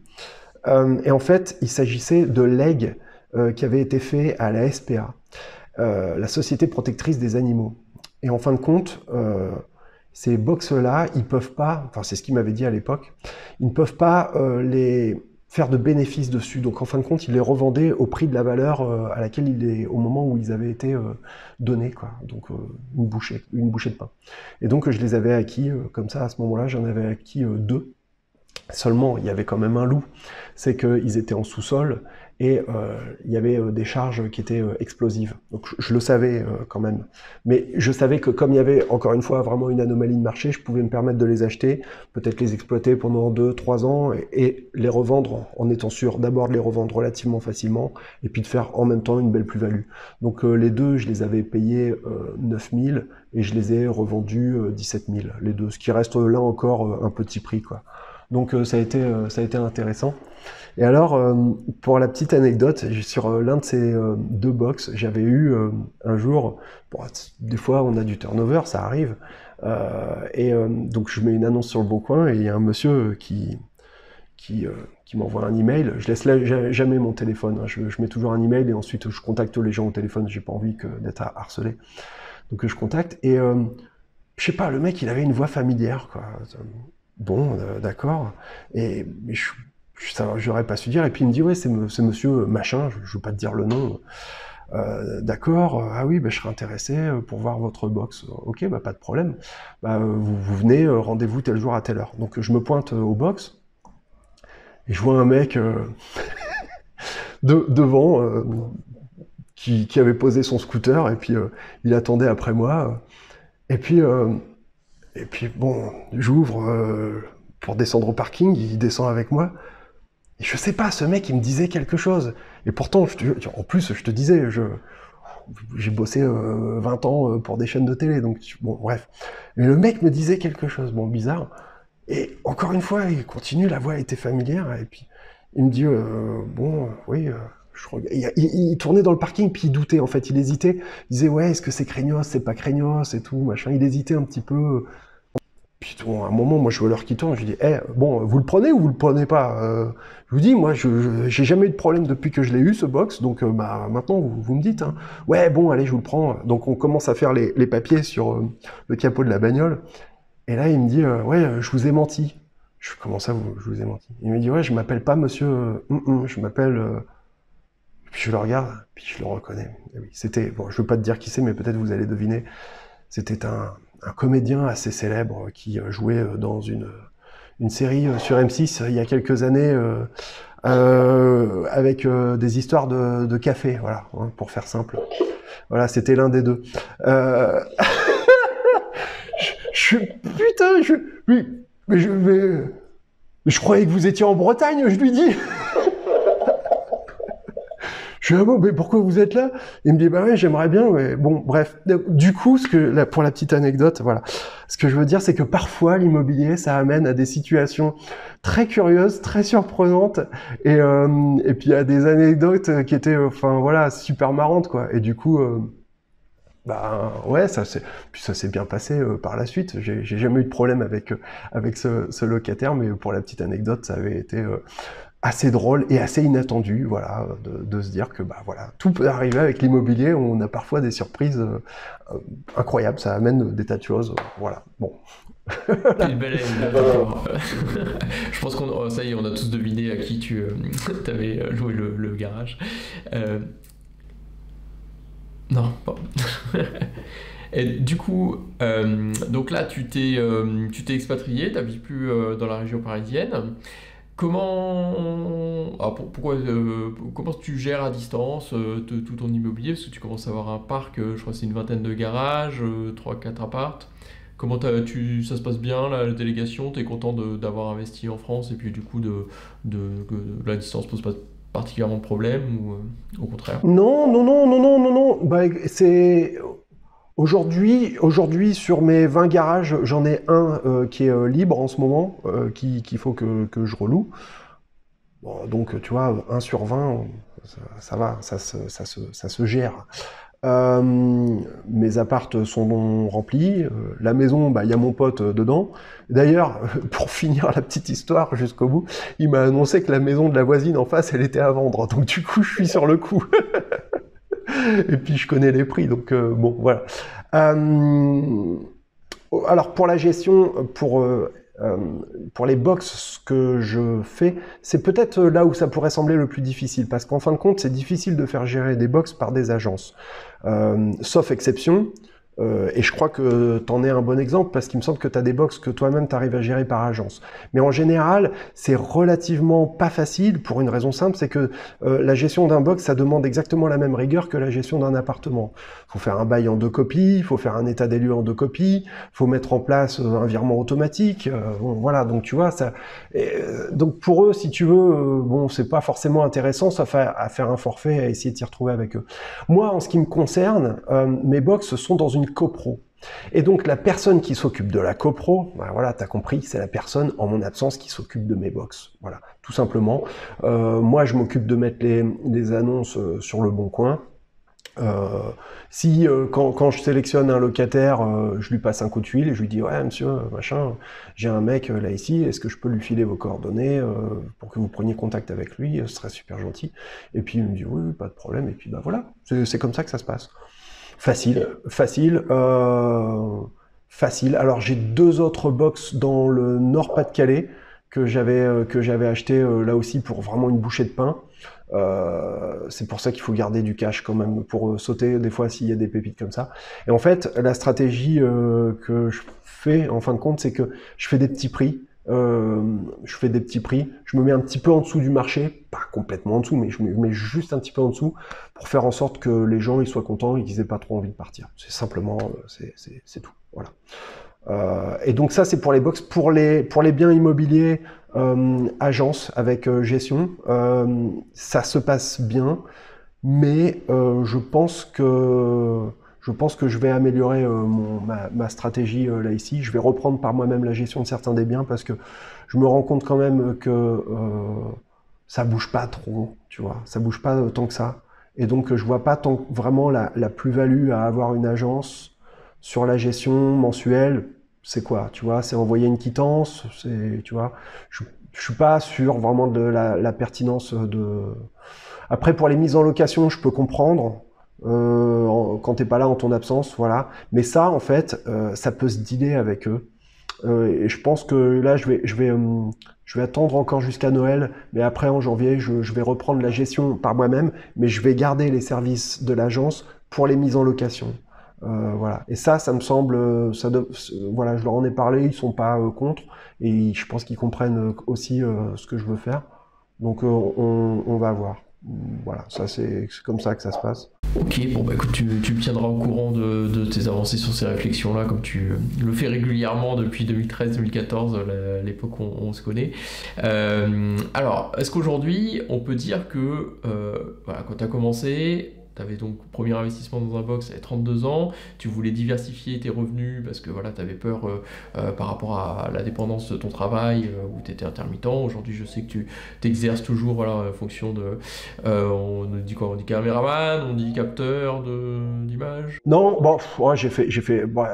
Euh, et en fait, il s'agissait de legs euh, qui avaient été faits à la S P A, euh, la Société Protectrice des Animaux. Et en fin de compte, euh, ces box-là, ils peuvent pas, enfin c'est ce qu'ils m'avaient dit à l'époque, ils ne peuvent pas euh, les faire de bénéfices dessus. Donc en fin de compte, ils les revendaient au prix de la valeur euh, à laquelle il est, au moment où ils avaient été euh, donnés, quoi. Donc euh, une bouchée, une bouchée de pain. Et donc euh, je les avais acquis euh, comme ça. À ce moment-là, j'en avais acquis euh, deux. Seulement, il y avait quand même un loup, c'est qu'ils étaient en sous-sol et euh, il y avait euh, des charges qui étaient euh, explosives. Donc je, je le savais euh, quand même. Mais je savais que comme il y avait encore une fois vraiment une anomalie de marché, je pouvais me permettre de les acheter, peut-être les exploiter pendant deux trois ans et, et les revendre en étant sûr d'abord de les revendre relativement facilement et puis de faire en même temps une belle plus-value. Donc euh, les deux, je les avais payés euh, neuf mille et je les ai revendus euh, dix-sept mille, les deux. Ce qui reste euh, là encore euh, un petit prix, quoi. Donc euh, ça, a été, euh, ça a été intéressant. Et alors, euh, pour la petite anecdote, sur euh, l'un de ces euh, deux box, j'avais eu euh, un jour, bon, des fois on a du turnover, ça arrive, euh, et euh, donc je mets une annonce sur le Bon Coin et il y a un monsieur qui, qui, euh, qui m'envoie un email. Je laisse là, jamais mon téléphone, hein. je, je mets toujours un email et ensuite je contacte les gens au téléphone, j'ai pas envie d'être harcelé. Donc je contacte et euh, je sais pas, le mec il avait une voix familière, quoi. Bon, euh, d'accord, et mais je, je j'aurais pas su dire. Et puis il me dit, ouais, c'est monsieur machin, je, je veux pas te dire le nom. Euh, d'accord, ah oui, bah, je serais intéressé pour voir votre box. Ok, bah, pas de problème. Bah, vous, vous venez, rendez-vous tel jour à telle heure. Donc je me pointe au box, et je vois un mec euh, de, devant, euh, qui, qui avait posé son scooter, et puis euh, il attendait après moi. Et puis... Euh, Et puis bon, j'ouvre euh, pour descendre au parking, il descend avec moi. Et je sais pas, ce mec, il me disait quelque chose. Et pourtant, je te, en plus, je te disais, j'ai bossé euh, vingt ans pour des chaînes de télé, donc bon, bref. Mais le mec me disait quelque chose, bon, bizarre. Et encore une fois, il continue, la voix était familière, et puis il me dit, euh, bon, euh, oui... Euh, Il, il, il tournait dans le parking, puis il doutait, en fait, il hésitait. Il disait, ouais, est-ce que c'est craignos, c'est pas craignos, et tout, machin. Il hésitait un petit peu. Puis bon, à un moment, moi, je vois l'heure qui tourne, je dis, eh, bon, vous le prenez ou vous le prenez pas? euh, Je vous dis, moi, je j'ai jamais eu de problème depuis que je l'ai eu, ce box, donc euh, bah, maintenant, vous, vous me dites, hein. Ouais, bon, allez, je vous le prends. Donc, on commence à faire les, les papiers sur euh, le capot de la bagnole. Et là, il me dit, euh, ouais, je vous ai menti. Je commence à vous, je vous ai menti. Il me dit, ouais, je m'appelle pas monsieur, euh, mm, mm, je m'appelle... Euh, Puis je le regarde, puis je le reconnais. Et oui, c'était, bon, je ne veux pas te dire qui c'est, mais peut-être vous allez deviner. C'était un, un comédien assez célèbre qui jouait dans une, une série sur M six il y a quelques années euh, euh, avec euh, des histoires de, de café, voilà, hein, pour faire simple. Voilà, c'était l'un des deux. Euh... je, je putain, je, mais, mais je, mais, je croyais que vous étiez en Bretagne, je lui dis. Je lui dis, ah bon, mais pourquoi vous êtes là? Il me dit, bah ouais, j'aimerais bien, mais bon, bref. Du coup, ce que, pour la petite anecdote, voilà, ce que je veux dire, c'est que parfois, l'immobilier, ça amène à des situations très curieuses, très surprenantes, et, euh, et puis à des anecdotes qui étaient, enfin, voilà, super marrantes, quoi. Et du coup, euh, bah ouais, ça s'est bien passé euh, par la suite. J'ai jamais eu de problème avec, avec ce, ce locataire, mais pour la petite anecdote, ça avait été... Euh, assez drôle et assez inattendu, voilà, de, de se dire que bah voilà, tout peut arriver avec l'immobilier, on a parfois des surprises euh, incroyables, ça amène des tas de choses, euh, voilà, bon. Quelle belle anecdote. Je pense qu'on ça y est, on a tous deviné à qui tu euh, avais loué le, le garage. Euh... Non, bon. Et du coup, euh, donc là, tu t'es euh, tu t'es expatrié, tu n'habites plus euh, dans la région parisienne. Comment, ah, pour, pourquoi, euh, comment tu gères à distance euh, te, tout ton immobilier? Parce que tu commences à avoir un parc, euh, je crois que c'est une vingtaine de garages, euh, trois quatre appartes. Comment tu, ça se passe bien, la, la délégation? Tu es content d'avoir investi en France et puis du coup, de, de, de, de la distance ne pose pas particulièrement de problème ou euh, au contraire? Non, non, non, non, non, non, non. Bah, c'est... Aujourd'hui, aujourd'hui, sur mes vingt garages, j'en ai un euh, qui est euh, libre en ce moment, euh, qu'il qui faut que, que je reloue. Bon, donc, tu vois, un sur vingt, ça, ça va, ça se, ça se, ça se gère. Euh, mes appartes sont remplis. Euh, la maison, bah, y a mon pote euh, dedans. D'ailleurs, pour finir la petite histoire jusqu'au bout, il m'a annoncé que la maison de la voisine en face, elle était à vendre. Donc, du coup, je suis sur le coup. Et puis je connais les prix, donc euh, bon, voilà. Euh, alors pour la gestion, pour, euh, pour les box, ce que je fais, c'est peut-être là où ça pourrait sembler le plus difficile, parce qu'en fin de compte, c'est difficile de faire gérer des box par des agences, euh, sauf exception. Euh, et je crois que t'en es un bon exemple, parce qu'il me semble que tu as des box que toi-même t'arrives à gérer par agence. Mais en général, c'est relativement pas facile pour une raison simple, c'est que euh, la gestion d'un box, ça demande exactement la même rigueur que la gestion d'un appartement. Faut faire un bail en deux copies, il faut faire un état des lieux en deux copies, faut mettre en place un virement automatique. Euh, bon, voilà, donc tu vois ça. Et, euh, donc pour eux, si tu veux, euh, bon, c'est pas forcément intéressant, ça fait à faire un forfait, à essayer de s'y retrouver avec eux. Moi, en ce qui me concerne, euh, mes box sont dans une copro. Et donc la personne qui s'occupe de la copro, ben voilà, t'as compris, c'est la personne en mon absence qui s'occupe de mes box. Voilà, tout simplement. Euh, moi, je m'occupe de mettre les, les annonces sur le bon coin. Euh, si euh, quand, quand je sélectionne un locataire, euh, je lui passe un coup de fil et je lui dis ouais monsieur machin, j'ai un mec euh, là ici, est-ce que je peux lui filer vos coordonnées euh, pour que vous preniez contact avec lui, ce serait super gentil. Et puis il me dit oui, pas de problème. Et puis bah voilà, c'est comme ça que ça se passe. Facile, facile, euh, facile. Alors j'ai deux autres box dans le Nord Pas-de-Calais que j'avais euh, que j'avais acheté euh, là aussi pour vraiment une bouchée de pain. Euh, c'est pour ça qu'il faut garder du cash quand même pour euh, sauter des fois s'il y a des pépites comme ça. Et en fait, la stratégie euh, que je fais en fin de compte, c'est que je fais des petits prix. Euh, je fais des petits prix, je me mets un petit peu en dessous du marché, pas complètement en dessous, mais je me mets juste un petit peu en dessous pour faire en sorte que les gens ils soient contents et qu'ils n'aient pas trop envie de partir. C'est simplement, c'est tout. Voilà. Euh, et donc ça c'est pour les box, pour les, pour les biens immobiliers, euh, agences avec euh, gestion, euh, ça se passe bien, mais euh, je pense que... Je pense que je vais améliorer euh, mon, ma, ma stratégie euh, là ici. Je vais reprendre par moi-même la gestion de certains des biens parce que je me rends compte quand même que euh, ça bouge pas trop, tu vois. Ça bouge pas tant que ça. Et donc je vois pas tant vraiment la, la plus-value à avoir une agence sur la gestion mensuelle. C'est quoi, tu vois? C'est envoyer une quittance. C'est, tu vois. Je, je suis pas sûr vraiment de la, la pertinence de. Après pour les mises en location, je peux comprendre. Euh, quand t'es pas là en ton absence, voilà. Mais ça, en fait, euh, ça peut se dealer avec eux. Euh, et je pense que là, je vais, je vais, euh, je vais attendre encore jusqu'à Noël, mais après, en janvier, je, je vais reprendre la gestion par moi-même, mais je vais garder les services de l'agence pour les mises en location. Euh, voilà. Et ça, ça me semble, ça de, voilà, je leur en ai parlé, ils sont pas euh, contre, et je pense qu'ils comprennent aussi euh, ce que je veux faire. Donc, euh, on, on va voir. Voilà, ça c'est comme ça que ça se passe. Ok, bon bah écoute, tu, tu me tiendras au courant de, de tes avancées sur ces réflexions-là, comme tu le fais régulièrement depuis deux mille treize deux mille quatorze, l'époque où on, on se connaît. Euh, alors, est-ce qu'aujourd'hui, on peut dire que, euh, voilà, quand tu as commencé, tu avais donc premier investissement dans un box à trente-deux ans, tu voulais diversifier tes revenus parce que voilà, tu avais peur euh, euh, par rapport à la dépendance de ton travail euh, où tu étais intermittent. Aujourd'hui, je sais que tu t'exerces toujours voilà, en fonction de... Euh, on dit quoi? On dit caméraman, on dit capteur d'image? Non, bon, ouais, j'ai fait... J'ai fait bon,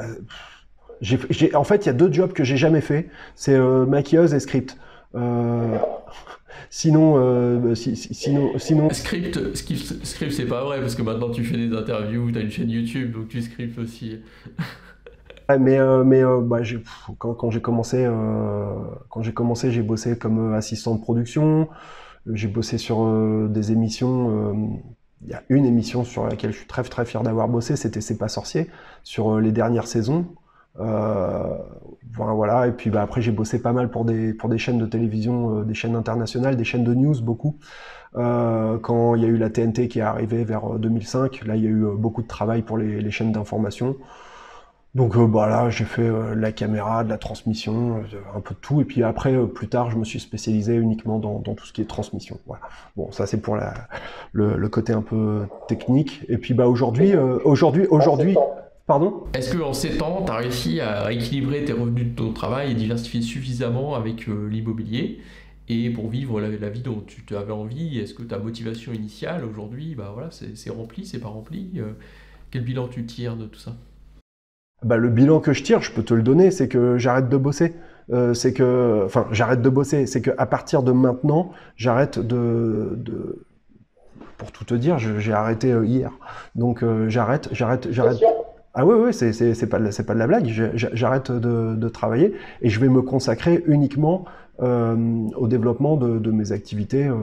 j'ai, j'ai, en fait, il y a deux jobs que j'ai jamais fait. C'est euh, maquilleuse et script. Euh... Sinon, euh, si, si, sinon, sinon... Script, script, script c'est pas vrai, parce que maintenant tu fais des interviews, tu as une chaîne YouTube, donc tu scriptes aussi. Ouais, mais euh, mais euh, bah, quand, quand j'ai commencé, euh, j'ai bossé comme assistant de production, j'ai bossé sur euh, des émissions... Il euh, y a une émission sur laquelle je suis très très fier d'avoir bossé, c'était C'est pas sorcier, sur euh, les dernières saisons. Euh, ben voilà, et puis ben après j'ai bossé pas mal pour des, pour des chaînes de télévision, euh, des chaînes internationales, des chaînes de news beaucoup. Euh, quand il y a eu la T N T qui est arrivée vers deux mille cinq, là il y a eu beaucoup de travail pour les, les chaînes d'information. Donc euh, ben là j'ai fait euh, la caméra, de la transmission, euh, un peu de tout. Et puis après, euh, plus tard, je me suis spécialisé uniquement dans, dans tout ce qui est transmission. Voilà. Bon, ça c'est pour la, le, le côté un peu technique. Et puis ben, aujourd'hui, euh, aujourd'hui, aujourd'hui... Pardon ? Est-ce qu'en sept ans, tu as réussi à rééquilibrer tes revenus de ton travail et diversifier suffisamment avec euh, l'immobilier et pour vivre la, la vie dont tu, tu avais envie? Est-ce que ta motivation initiale aujourd'hui, bah voilà, c'est rempli, c'est pas rempli? euh, Quel bilan tu tires de tout ça? Bah, le bilan que je tire, je peux te le donner, c'est que j'arrête de bosser. Euh, c'est que, enfin, j'arrête de bosser. C'est qu'à partir de maintenant, j'arrête de... de... Pour tout te dire, j'ai arrêté euh, hier. Donc euh, j'arrête, j'arrête, j'arrête... Ah oui, oui, c'est pas, pas de la blague, j'arrête de, de travailler et je vais me consacrer uniquement euh, au développement de, de mes activités euh,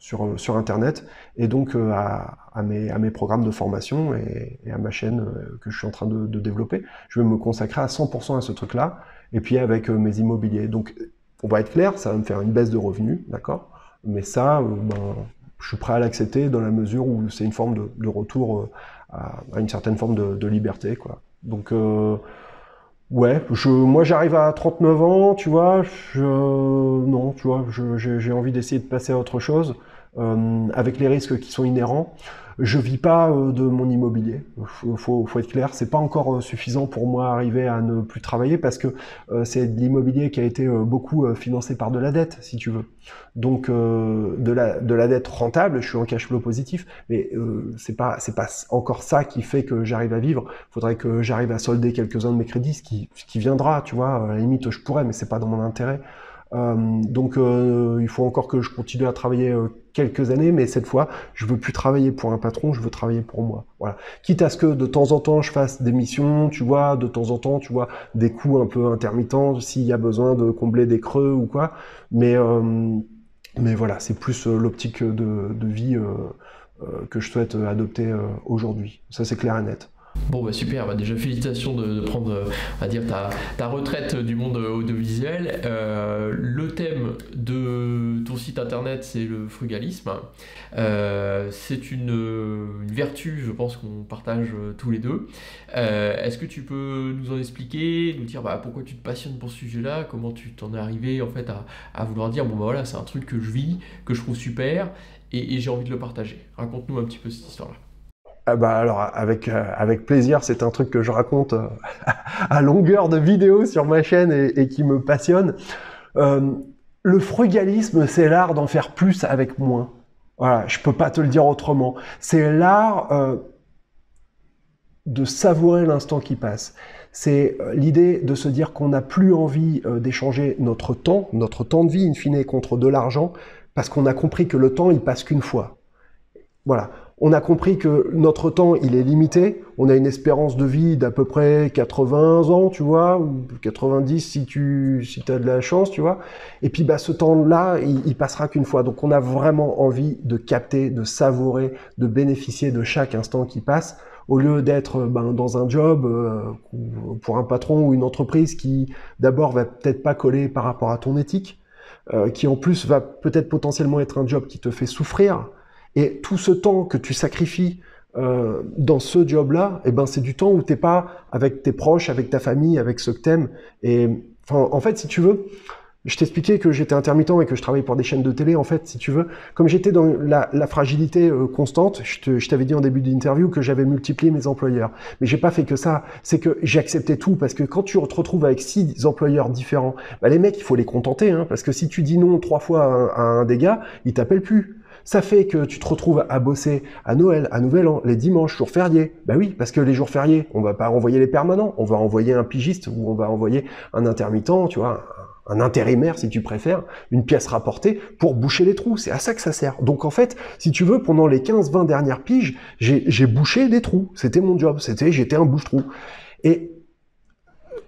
sur, sur Internet et donc euh, à, à, mes, à mes programmes de formation et, et à ma chaîne euh, que je suis en train de, de développer. Je vais me consacrer à cent pour cent à ce truc-là et puis avec euh, mes immobiliers. Donc, on va être clair, ça va me faire une baisse de revenus, d'accord? Mais ça, euh, ben, je suis prêt à l'accepter dans la mesure où c'est une forme de, de retour euh, à une certaine forme de, de liberté, quoi. Donc, euh, ouais, je, moi j'arrive à trente-neuf ans, tu vois, je, non, tu vois, j'ai envie d'essayer de passer à autre chose, euh, avec les risques qui sont inhérents. Je vis pas euh, de mon immobilier, faut, faut, faut être clair, c'est pas encore euh, suffisant pour moi arriver à ne plus travailler parce que euh, c'est de l'immobilier qui a été euh, beaucoup euh, financé par de la dette, si tu veux. Donc euh, de, la, de la dette rentable, je suis en cash flow positif, mais euh, c'est pas, c'est pas encore ça qui fait que j'arrive à vivre. Faudrait que j'arrive à solder quelques-uns de mes crédits, ce qui, ce qui viendra, tu vois, à la limite je pourrais, mais c'est pas dans mon intérêt. Euh, donc euh, il faut encore que je continue à travailler euh, quelques années, mais cette fois je veux plus travailler pour un patron, je veux travailler pour moi. Voilà. Quitte à ce que de temps en temps je fasse des missions, tu vois, de temps en temps, tu vois, des coups un peu intermittents s'il y a besoin de combler des creux ou quoi. Mais euh, mais voilà, c'est plus euh, l'optique de, de vie euh, euh, que je souhaite adopter euh, aujourd'hui. Ça c'est clair et net. Bon bah super, bah déjà félicitations de, de prendre à dire ta, ta retraite du monde audiovisuel. Euh, le thème de ton site internet c'est le frugalisme. Euh, c'est une, une vertu, je pense qu'on partage tous les deux. Euh, Est-ce que tu peux nous en expliquer, nous dire bah, pourquoi tu te passionnes pour ce sujet-là, comment tu t'en es arrivé en fait à, à vouloir dire bon bah voilà c'est un truc que je vis, que je trouve super et, et j'ai envie de le partager. Raconte-nous un petit peu cette histoire-là. Ah bah alors avec, euh, avec plaisir, c'est un truc que je raconte euh, à longueur de vidéos sur ma chaîne et, et qui me passionne. Euh, le frugalisme, c'est l'art d'en faire plus avec moins. Voilà, je peux pas te le dire autrement. C'est l'art euh, de savourer l'instant qui passe. C'est l'idée de se dire qu'on n'a plus envie euh, d'échanger notre temps, notre temps de vie in fine contre de l'argent, parce qu'on a compris que le temps, il passe qu'une fois. Voilà. On a compris que notre temps, il est limité. On a une espérance de vie d'à peu près quatre-vingts ans, tu vois, ou quatre-vingt-dix si tu si as de la chance, tu vois. Et puis, bah, ce temps-là, il, il passera qu'une fois. Donc, on a vraiment envie de capter, de savourer, de bénéficier de chaque instant qui passe, au lieu d'être ben, dans un job euh, pour un patron ou une entreprise qui, d'abord, va peut-être pas coller par rapport à ton éthique, euh, qui, en plus, va peut-être potentiellement être un job qui te fait souffrir. Et tout ce temps que tu sacrifies euh, dans ce job-là, eh ben, c'est du temps où tu n'es pas avec tes proches, avec ta famille, avec ceux que tu aimes. Et, enfin, en fait, si tu veux, je t'expliquais que j'étais intermittent et que je travaillais pour des chaînes de télé. En fait, si tu veux, comme j'étais dans la, la fragilité euh, constante, je, te, je t'avais dit en début d'interview que j'avais multiplié mes employeurs. Mais j'ai pas fait que ça. C'est que j'acceptais tout, parce que quand tu te retrouves avec six employeurs différents, bah, les mecs, il faut les contenter, hein, parce que si tu dis non trois fois à un, à un des gars, ils t'appellent plus. Ça fait que tu te retrouves à bosser à Noël, à Nouvel An, les dimanches, jours fériés. Ben oui, parce que les jours fériés, on va pas renvoyer les permanents, on va envoyer un pigiste ou on va envoyer un intermittent, tu vois, un intérimaire si tu préfères, une pièce rapportée pour boucher les trous. C'est à ça que ça sert. Donc en fait, si tu veux, pendant les quinze vingt dernières piges, j'ai, j'ai bouché des trous. C'était mon job, c'était, j'étais un bouche-trou. Et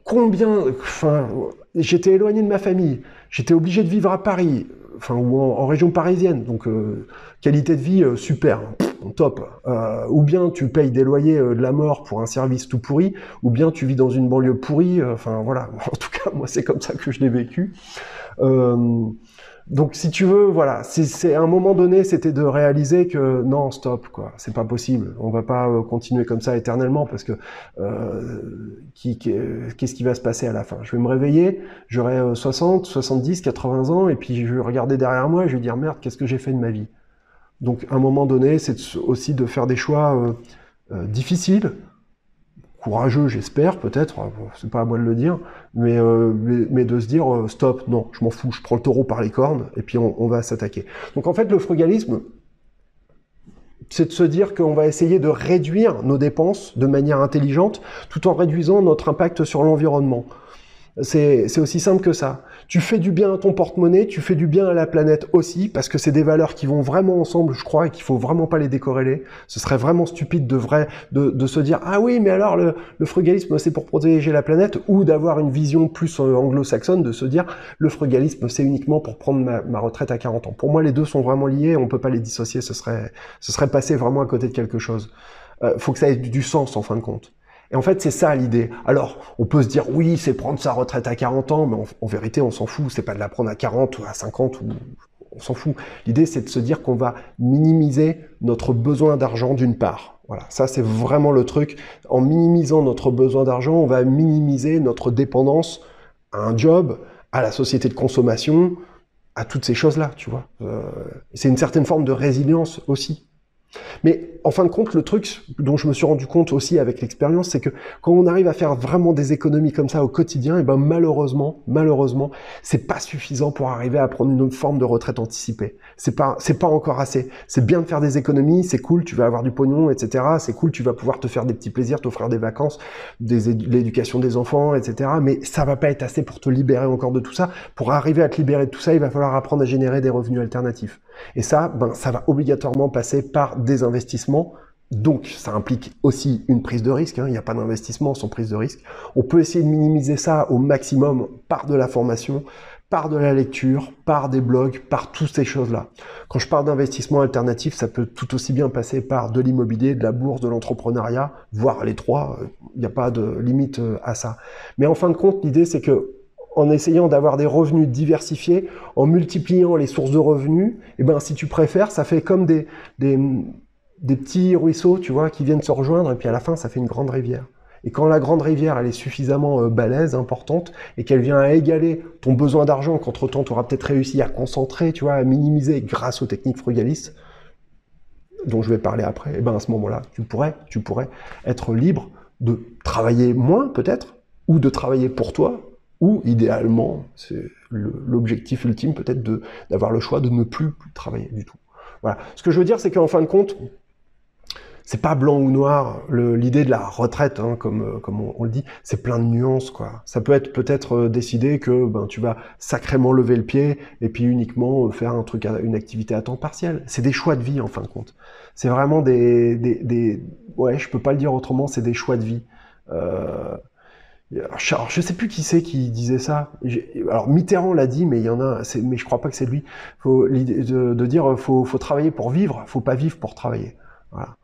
combien... Enfin, j'étais éloigné de ma famille, j'étais obligé de vivre à Paris, enfin, ou en, en région parisienne, donc euh, qualité de vie euh, super, pff, top. Euh, ou bien tu payes des loyers euh, de la mort pour un service tout pourri, ou bien tu vis dans une banlieue pourrie, euh, enfin voilà, en tout cas moi c'est comme ça que je l'ai vécu. Euh, donc si tu veux, voilà, c'est, c'est à un moment donné c'était de réaliser que non, stop, quoi, c'est pas possible, on va pas euh, continuer comme ça éternellement, parce que euh, qui, qui, euh, qu'est-ce qui va se passer à la fin? Je vais me réveiller, j'aurai euh, soixante, soixante-dix, quatre-vingts ans, et puis je vais regarder derrière moi et je vais dire merde, qu'est-ce que j'ai fait de ma vie? Donc à un moment donné, c'est aussi de faire des choix euh, euh, difficiles, courageux, j'espère, peut-être, c'est pas à moi de le dire, mais, euh, mais, mais de se dire, euh, stop, non, je m'en fous, je prends le taureau par les cornes, et puis on, on va s'attaquer. Donc en fait, le frugalisme, c'est de se dire qu'on va essayer de réduire nos dépenses de manière intelligente, tout en réduisant notre impact sur l'environnement. C'est, c'est aussi simple que ça. Tu fais du bien à ton porte-monnaie, tu fais du bien à la planète aussi, parce que c'est des valeurs qui vont vraiment ensemble, je crois, et qu'il faut vraiment pas les décorréler. Ce serait vraiment stupide de, vrai, de, de se dire « Ah oui, mais alors le, le frugalisme, c'est pour protéger la planète », ou d'avoir une vision plus anglo-saxonne, de se dire « Le frugalisme, c'est uniquement pour prendre ma, ma retraite à quarante ans ». Pour moi, les deux sont vraiment liés, on peut pas les dissocier, ce serait, ce serait passer vraiment à côté de quelque chose. Euh, faut que ça ait du, du sens, en fin de compte. Et en fait, c'est ça l'idée. Alors, on peut se dire, oui, c'est prendre sa retraite à quarante ans, mais en, en vérité, on s'en fout. C'est pas de la prendre à quarante ou à cinquante, ou, on s'en fout. L'idée, c'est de se dire qu'on va minimiser notre besoin d'argent d'une part. Voilà, ça, c'est vraiment le truc. En minimisant notre besoin d'argent, on va minimiser notre dépendance à un job, à la société de consommation, à toutes ces choses-là, tu vois. Euh, c'est une certaine forme de résilience aussi. Mais en fin de compte, le truc dont je me suis rendu compte aussi avec l'expérience, c'est que quand on arrive à faire vraiment des économies comme ça au quotidien, et ben malheureusement, malheureusement, c'est pas suffisant pour arriver à prendre une autre forme de retraite anticipée. C'est pas, c'est pas encore assez. C'est bien de faire des économies, c'est cool, tu vas avoir du pognon, et cetera. C'est cool, tu vas pouvoir te faire des petits plaisirs, t'offrir des vacances, des édu- l'éducation des enfants, et cetera. Mais ça va pas être assez pour te libérer encore de tout ça. Pour arriver à te libérer de tout ça, il va falloir apprendre à générer des revenus alternatifs. Et ça, ben ça va obligatoirement passer par des investissements, donc ça implique aussi une prise de risque, hein. Il n'y a pas d'investissement sans prise de risque. On peut essayer de minimiser ça au maximum par de la formation, par de la lecture, par des blogs, par toutes ces choses-là. Quand je parle d'investissement alternatif, ça peut tout aussi bien passer par de l'immobilier, de la bourse, de l'entrepreneuriat, voire les trois, il n'y a pas de limite à ça. Mais en fin de compte, l'idée c'est que en essayant d'avoir des revenus diversifiés, en multipliant les sources de revenus, et ben si tu préfères, ça fait comme des, des, des petits ruisseaux, tu vois, qui viennent se rejoindre, et puis à la fin, ça fait une grande rivière. Et quand la grande rivière, elle est suffisamment euh, balèze, importante, et qu'elle vient à égaler ton besoin d'argent, qu'entre-temps, tu auras peut-être réussi à concentrer, tu vois, à minimiser grâce aux techniques frugalistes, dont je vais parler après, et ben à ce moment-là, tu pourrais, tu pourrais être libre de travailler moins, peut-être, ou de travailler pour toi, ou idéalement, c'est le, l'objectif ultime peut-être de, d'avoir le choix de ne plus travailler du tout. Voilà. Ce que je veux dire, c'est qu'en fin de compte, c'est pas blanc ou noir. L'idée de la retraite, hein, comme, comme on, on le dit, c'est plein de nuances, quoi. Ça peut être peut-être décidé que ben, tu vas sacrément lever le pied et puis uniquement faire un truc, une activité à temps partiel. C'est des choix de vie, en fin de compte. C'est vraiment des, des, des... Ouais, je peux pas le dire autrement, c'est des choix de vie. Euh... Alors, je sais plus qui c'est qui disait ça. Alors, Mitterrand l'a dit, mais il y en a, mais je crois pas que c'est lui. Faut, de, de dire, faut, faut travailler pour vivre, faut pas vivre pour travailler. Voilà.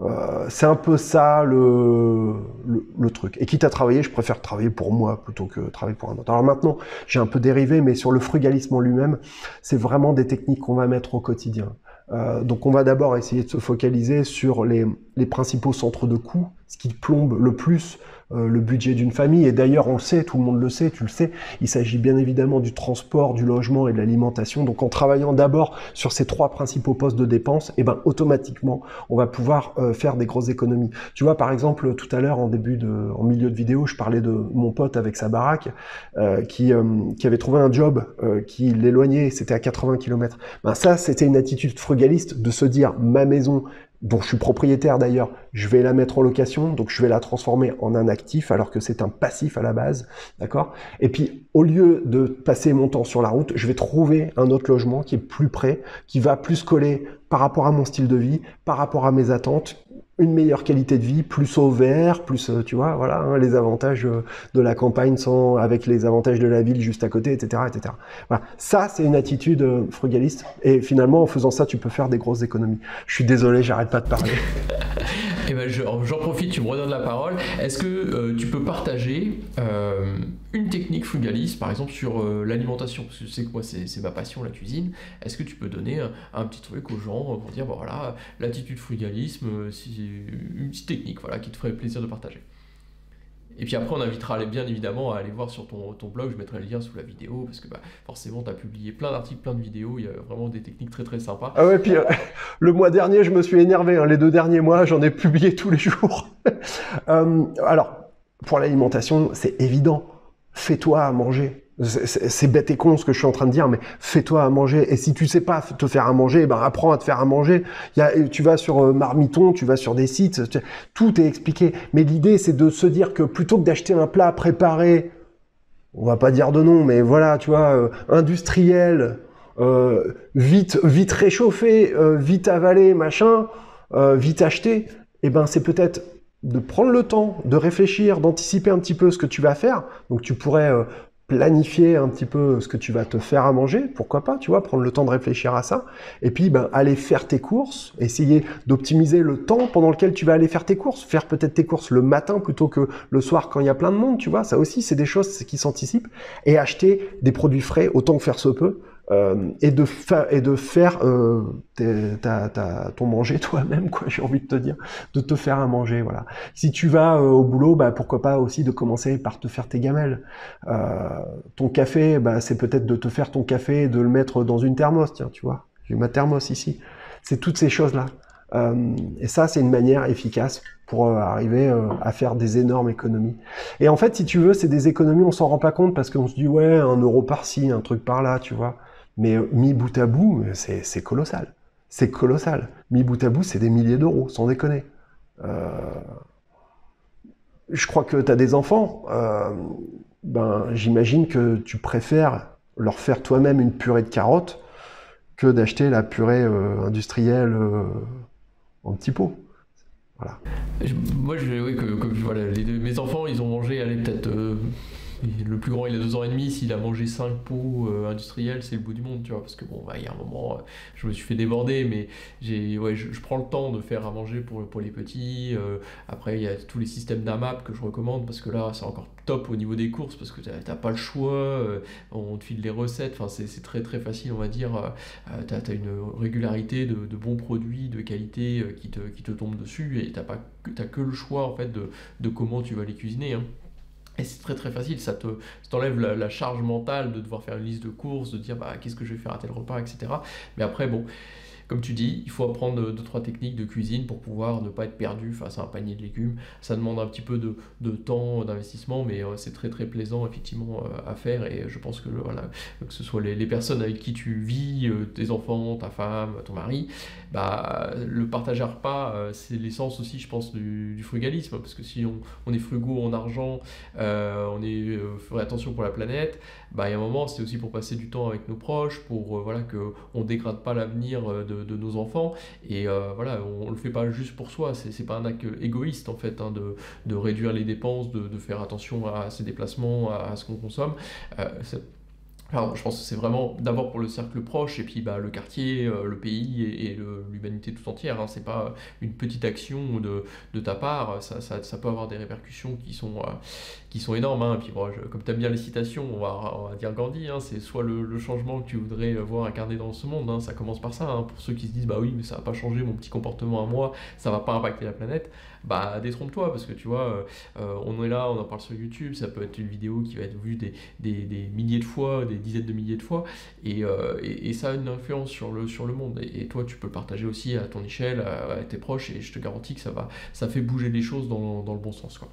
Euh, c'est un peu ça le, le, le truc. Et quitte à travailler, je préfère travailler pour moi plutôt que travailler pour un autre. Alors maintenant, j'ai un peu dérivé, mais sur le frugalisme en lui-même, c'est vraiment des techniques qu'on va mettre au quotidien. Euh, donc on va d'abord essayer de se focaliser sur les, les principaux centres de coûts, ce qui plombe le plus euh, le budget d'une famille. Et d'ailleurs, on le sait, tout le monde le sait, tu le sais, il s'agit bien évidemment du transport, du logement et de l'alimentation. Donc en travaillant d'abord sur ces trois principaux postes de dépenses, eh ben, automatiquement, on va pouvoir euh, faire des grosses économies. Tu vois, par exemple, tout à l'heure, en début de, en milieu de vidéo, je parlais de mon pote avec sa baraque euh, qui, euh, qui avait trouvé un job euh, qui l'éloignait, c'était à quatre-vingts kilomètres. Ben, ça, c'était une attitude frugale de se dire ma maison dont je suis propriétaire d'ailleurs, je vais la mettre en location, donc je vais la transformer en un actif alors que c'est un passif à la base, d'accord? Et puis au lieu de passer mon temps sur la route, je vais trouver un autre logement qui est plus près, qui va plus coller par rapport à mon style de vie, par rapport à mes attentes, une meilleure qualité de vie, plus au vert, plus, tu vois, voilà, hein, les avantages de la campagne sans, avec les avantages de la ville juste à côté, et cetera, et cetera. Voilà. Ça, c'est une attitude frugaliste. Et finalement, en faisant ça, tu peux faire des grosses économies. Je suis désolé, j'arrête pas de parler. Et ben, j'en profite, tu me redonnes la parole. Est-ce que euh, tu peux partager euh, une technique frugaliste, par exemple, sur euh, l'alimentation? Parce que c'est quoi, c'est ma passion, la cuisine. Est-ce que tu peux donner un, un petit truc aux gens pour dire, bon, voilà, l'attitude frugalisme, euh, si, une petite technique, voilà, qui te ferait plaisir de partager. Et puis après, on invitera bien évidemment à aller voir sur ton, ton blog, je mettrai le lien sous la vidéo, parce que bah, forcément, tu as publié plein d'articles, plein de vidéos, il y a vraiment des techniques très très sympas. Ah ouais, puis euh, le mois dernier, je me suis énervé, hein, les deux derniers mois, j'en ai publié tous les jours. euh, alors, pour l'alimentation, c'est évident, fais-toi à manger. C'est bête et con ce que je suis en train de dire, mais fais-toi à manger. Et si tu sais pas te faire à manger, ben apprends à te faire à manger. Il y a, tu vas sur Marmiton, tu vas sur des sites, tu, tout est expliqué. Mais l'idée, c'est de se dire que plutôt que d'acheter un plat préparé, on va pas dire de nom, mais voilà, tu vois, euh, industriel, euh, vite, vite réchauffé, euh, vite avalé, machin, euh, vite acheté, eh ben c'est peut-être de prendre le temps, de réfléchir, d'anticiper un petit peu ce que tu vas faire. Donc tu pourrais euh, planifier un petit peu ce que tu vas te faire à manger, pourquoi pas, tu vois, prendre le temps de réfléchir à ça, et puis ben, aller faire tes courses, essayer d'optimiser le temps pendant lequel tu vas aller faire tes courses, faire peut-être tes courses le matin plutôt que le soir quand il y a plein de monde, tu vois, ça aussi c'est des choses qui s'anticipent, et acheter des produits frais autant que faire se peut, Euh, et, de et de faire euh, ta, ta, ton manger toi-même, quoi, j'ai envie de te dire, de te faire à manger, voilà. Si tu vas euh, au boulot, bah, pourquoi pas aussi de commencer par te faire tes gamelles. Euh, ton café, bah, c'est peut-être de te faire ton café et de le mettre dans une thermos, tiens, tu vois, j'ai ma thermos ici. C'est toutes ces choses-là. Euh, et ça, c'est une manière efficace pour euh, arriver euh, à faire des énormes économies. Et en fait, si tu veux, c'est des économies, on s'en rend pas compte parce qu'on se dit, ouais, un euro par-ci, un truc par-là, tu vois. Mais mis bout à bout, c'est colossal. C'est colossal. Mis bout à bout, c'est des milliers d'euros, sans déconner. Euh, je crois que tu as des enfants. Euh, ben, j'imagine que tu préfères leur faire toi-même une purée de carottes que d'acheter la purée euh, industrielle euh, en petits pots. Voilà. Je, moi, je, oui, que, que, voilà, les, mes enfants, ils ont mangé, allez, peut-être... Euh... Le plus grand, il a deux ans et demi, s'il a mangé cinq pots euh, industriels, c'est le bout du monde, tu vois, parce que bon, bah, il y a un moment, euh, je me suis fait déborder, mais j'ai, ouais, je, je prends le temps de faire à manger pour, pour les petits. Euh, après, il y a tous les systèmes d'AMAP que je recommande, parce que là, c'est encore top au niveau des courses, parce que t'as pas le choix, euh, on te file les recettes, enfin, c'est très très facile, on va dire, euh, t'as t'as une régularité de, de bons produits, de qualité euh, qui, te, qui te tombe dessus, et t'as pas, t'as que le choix, en fait, de, de comment tu vas les cuisiner, hein. Et c'est très très facile, ça t'enlève te, la, la charge mentale de devoir faire une liste de courses, de dire bah, qu'est-ce que je vais faire à tel repas, et cetera. Mais après, bon, Comme tu dis, il faut apprendre deux trois techniques de cuisine pour pouvoir ne pas être perdu face à un panier de légumes. Ça demande un petit peu de, de temps, d'investissement, mais euh, c'est très très plaisant effectivement euh, à faire, et je pense que euh, voilà, que ce soit les, les personnes avec qui tu vis, euh, tes enfants, ta femme, ton mari, bah, le partage à repas, euh, c'est l'essence aussi, je pense, du, du frugalisme, parce que si on, on est frugaux en argent, euh, on est euh, ferait attention pour la planète, bah, il y a un moment, c'est aussi pour passer du temps avec nos proches, pour euh, voilà, que on dégrade pas l'avenir de, de nos enfants, et euh, voilà, on, on le fait pas juste pour soi, c'est pas un acte égoïste en fait, hein, de, de réduire les dépenses, de, de faire attention à ses déplacements, à, à ce qu'on consomme. Euh, Alors, je pense que c'est vraiment d'abord pour le cercle proche, et puis bah, le quartier, euh, le pays et, et l'humanité tout entière. Hein. C'est pas une petite action de, de ta part, ça, ça, ça peut avoir des répercussions qui sont, euh, qui sont énormes. Hein. Et puis, bon, je, comme tu aimes bien les citations, on va, on va dire Gandhi, hein. C'est soit le, le changement que tu voudrais voir incarné dans ce monde, hein. Ça commence par ça. Hein. Pour ceux qui se disent, bah oui, mais ça va pas changer mon petit comportement à moi, ça va pas impacter la planète, bah détrompe-toi, parce que tu vois, euh, on est là, on en parle sur YouTube, ça peut être une vidéo qui va être vue des, des, des milliers de fois, des dizaines de milliers de fois, et, euh, et, et ça a une influence sur le, sur le monde, et, et toi tu peux le partager aussi à ton échelle, à, à tes proches, et je te garantis que ça va, ça fait bouger les choses dans, dans le bon sens, quoi.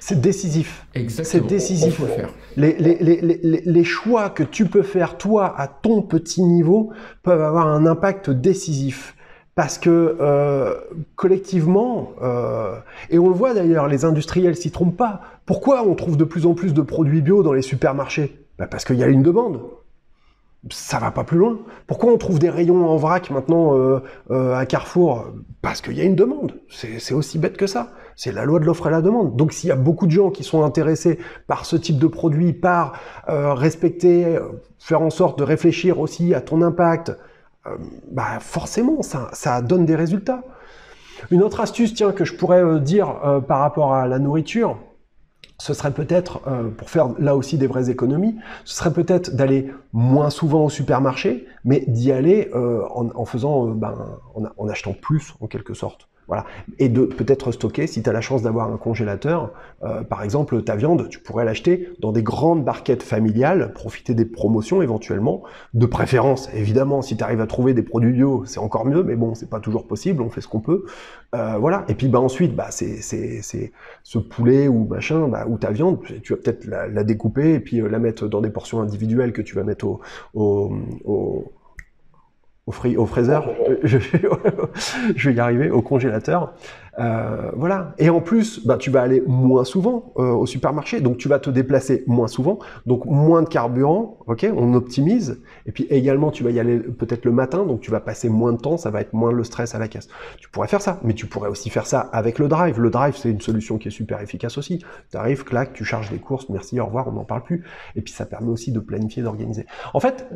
C'est décisif. Exactement. C'est décisif. On, on peut le faire. Les, les, les, les, les choix que tu peux faire toi à ton petit niveau peuvent avoir un impact décisif. Parce que euh, collectivement, euh, et on le voit d'ailleurs, les industriels s'y trompent pas. Pourquoi on trouve de plus en plus de produits bio dans les supermarchés? Bah parce qu'il y a une demande. Ça va pas plus loin. Pourquoi on trouve des rayons en vrac maintenant euh, euh, à Carrefour? Parce qu'il y a une demande. C'est aussi bête que ça. C'est la loi de l'offre et la demande. Donc s'il y a beaucoup de gens qui sont intéressés par ce type de produit, par euh, respecter, faire en sorte de réfléchir aussi à ton impact, Euh, bah forcément, ça, ça donne des résultats. Une autre astuce, tiens, que je pourrais euh, dire euh, par rapport à la nourriture, ce serait peut-être, euh, pour faire là aussi des vraies économies, ce serait peut-être d'aller moins souvent au supermarché, mais d'y aller euh, en, en faisant, euh, ben, en, en achetant plus, en quelque sorte. Voilà. Et de peut-être stocker, si tu as la chance d'avoir un congélateur, euh, par exemple ta viande, tu pourrais l'acheter dans des grandes barquettes familiales, profiter des promotions éventuellement, de préférence évidemment, si tu arrives à trouver des produits bio, c'est encore mieux, mais bon, c'est pas toujours possible, on fait ce qu'on peut, euh, voilà. Et puis bah, ensuite, bah, c'est ce poulet ou machin, bah, ou ta viande, tu vas peut-être la, la découper et puis euh, la mettre dans des portions individuelles que tu vas mettre au... au, au Au, fri au fraiseur, je, je vais y arriver, au congélateur. Euh, voilà. Et en plus, bah, tu vas aller moins souvent euh, au supermarché, donc tu vas te déplacer moins souvent, donc moins de carburant, ok, on optimise. Et puis également, tu vas y aller peut-être le matin, donc tu vas passer moins de temps, ça va être moins le stress à la caisse. Tu pourrais faire ça, mais tu pourrais aussi faire ça avec le drive. Le drive, c'est une solution qui est super efficace aussi. Tu arrives, clac, tu charges les courses, merci, au revoir, on n'en parle plus. Et puis ça permet aussi de planifier, d'organiser. En fait,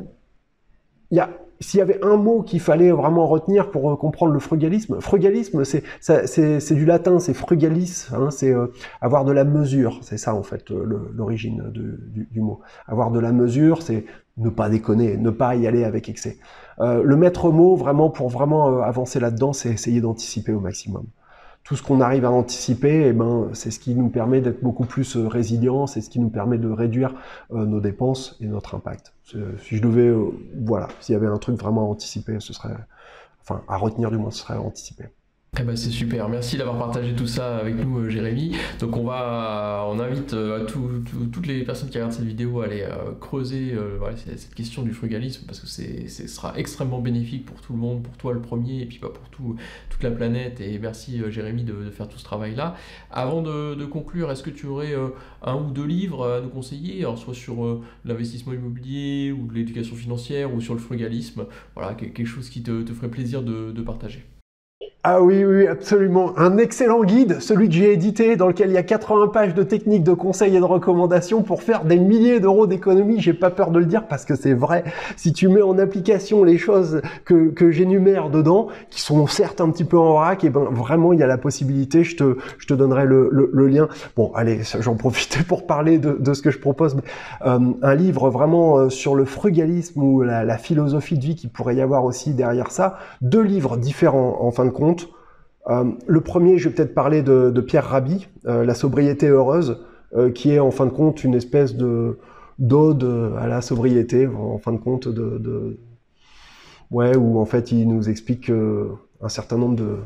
il y a... S'il y avait un mot qu'il fallait vraiment retenir pour euh, comprendre le frugalisme, frugalisme, c'est du latin, c'est frugalis, hein, c'est euh, avoir de la mesure, c'est ça en fait euh, l'origine du, du mot. Avoir de la mesure, c'est ne pas déconner, ne pas y aller avec excès. Euh, le maître mot, vraiment, pour vraiment euh, avancer là-dedans, c'est essayer d'anticiper au maximum. Tout ce qu'on arrive à anticiper, eh ben, c'est ce qui nous permet d'être beaucoup plus euh, résilients, c'est ce qui nous permet de réduire euh, nos dépenses et notre impact. Si je devais, euh, voilà, s'il y avait un truc vraiment à anticiper, ce serait, enfin, à retenir du moins, ce serait à anticiper. Eh ben c'est super, merci d'avoir partagé tout ça avec nous, Jérémy. Donc on va, on invite euh, tout, tout, toutes les personnes qui regardent cette vidéo à aller euh, creuser euh, voilà, cette question du frugalisme, parce que c'est, ce sera extrêmement bénéfique pour tout le monde, pour toi le premier, et puis pas pour tout, toute la planète. Et merci euh, Jérémy de, de faire tout ce travail-là. Avant de, de conclure, est-ce que tu aurais euh, un ou deux livres à nous conseiller, alors soit sur euh, l'investissement immobilier ou de l'éducation financière ou sur le frugalisme, voilà, quelque chose qui te, te ferait plaisir de, de partager? Ah oui, oui, absolument. Un excellent guide, celui que j'ai édité, dans lequel il y a quatre-vingts pages de techniques, de conseils et de recommandations pour faire des milliers d'euros d'économies. J'ai pas peur de le dire parce que c'est vrai. Si tu mets en application les choses que, que j'énumère dedans, qui sont certes un petit peu en vrac, et ben vraiment, il y a la possibilité. Je te, je te donnerai le, le, le lien. Bon, allez, j'en profite pour parler de, de ce que je propose. Euh, un livre vraiment sur le frugalisme ou la, la philosophie de vie qui pourrait y avoir aussi derrière ça. Deux livres différents, en fin de compte. Euh, le premier, je vais peut-être parler de, de Pierre Rabhi, euh, La sobriété heureuse, euh, qui est en fin de compte une espèce de d'ode à la sobriété, en fin de compte de, de, ouais, où en fait il nous explique euh, un certain nombre de,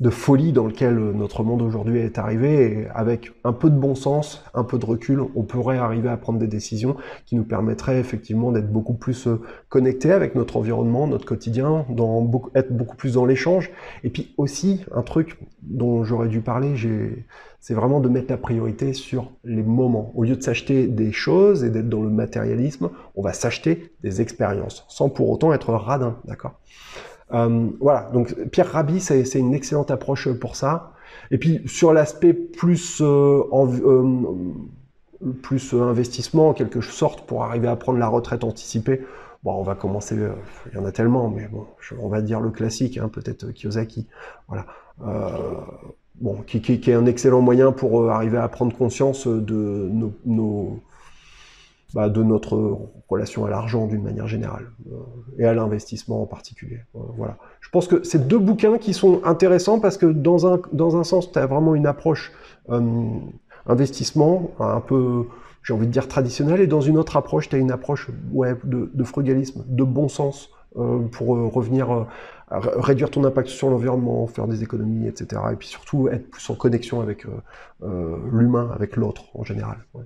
de folies dans lesquelles notre monde aujourd'hui est arrivé, et avec un peu de bon sens, un peu de recul, on pourrait arriver à prendre des décisions qui nous permettraient effectivement d'être beaucoup plus connectés avec notre environnement, notre quotidien, dans beaucoup, être beaucoup plus dans l'échange. Et puis aussi, un truc dont j'aurais dû parler, j'ai... c'est vraiment de mettre la priorité sur les moments. Au lieu de s'acheter des choses et d'être dans le matérialisme, on va s'acheter des expériences, sans pour autant être radin, d'accord ? Euh, voilà, donc Pierre Rabhi, c'est une excellente approche pour ça. Et puis, sur l'aspect plus, euh, euh, plus investissement, en quelque sorte, pour arriver à prendre la retraite anticipée, bon, on va commencer, euh, il y en a tellement, mais bon, je, on va dire le classique, hein, peut-être Kiyosaki, voilà. Euh, Bon, qui, qui, qui est un excellent moyen pour euh, arriver à prendre conscience de, nos, nos, bah, de notre relation à l'argent d'une manière générale, euh, et à l'investissement en particulier. Euh, voilà. Je pense que c'est deux bouquins qui sont intéressants parce que dans un, dans un sens, tu as vraiment une approche euh, investissement, un peu, j'ai envie de dire, traditionnelle, et dans une autre approche, tu as une approche ouais, de, de frugalisme, de bon sens, euh, pour euh, revenir... Euh, réduire ton impact sur l'environnement, faire des économies, et cetera. Et puis surtout, être plus en connexion avec euh, euh, l'humain, avec l'autre, en général. Ouais.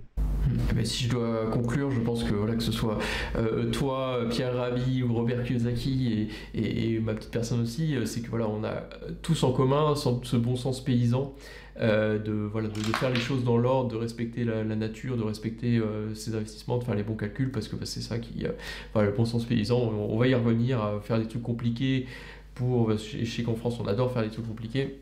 Mais si je dois conclure, je pense que, voilà, que ce soit euh, toi, Pierre Rabhi ou Robert Kiyosaki et, et, et ma petite personne aussi, c'est que voilà, on a tous en commun ce bon sens paysan, euh, de, voilà, de, de faire les choses dans l'ordre, de respecter la, la nature, de respecter euh, ses investissements, de faire les bons calculs, parce que bah, c'est ça qui... Euh, enfin, le bon sens paysan, on, on va y revenir, euh, faire des trucs compliqués. Pour, je sais qu'en France, on adore faire des trucs compliqués,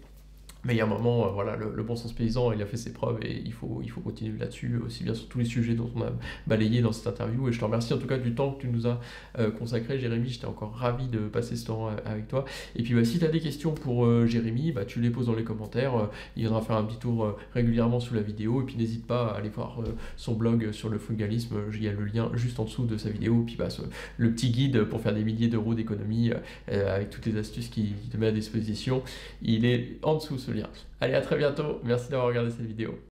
mais il y a un moment, voilà, le, le bon sens paysan, il a fait ses preuves et il faut, il faut continuer là-dessus, aussi bien sur tous les sujets dont on a balayé dans cette interview. Et je te remercie en tout cas du temps que tu nous as euh, consacré, Jérémy. J'étais encore ravi de passer ce temps avec toi. Et puis, bah, si tu as des questions pour euh, Jérémy, bah, tu les poses dans les commentaires. Il viendra faire un petit tour euh, régulièrement sous la vidéo. Et puis, n'hésite pas à aller voir euh, son blog sur le frugalisme. Il y a le lien juste en dessous de sa vidéo. Et puis, bah, ce, le petit guide pour faire des milliers d'euros d'économie euh, avec toutes les astuces qu'il te met à disposition, il est en dessous. Ce lien. Allez, à très bientôt, merci d'avoir regardé cette vidéo.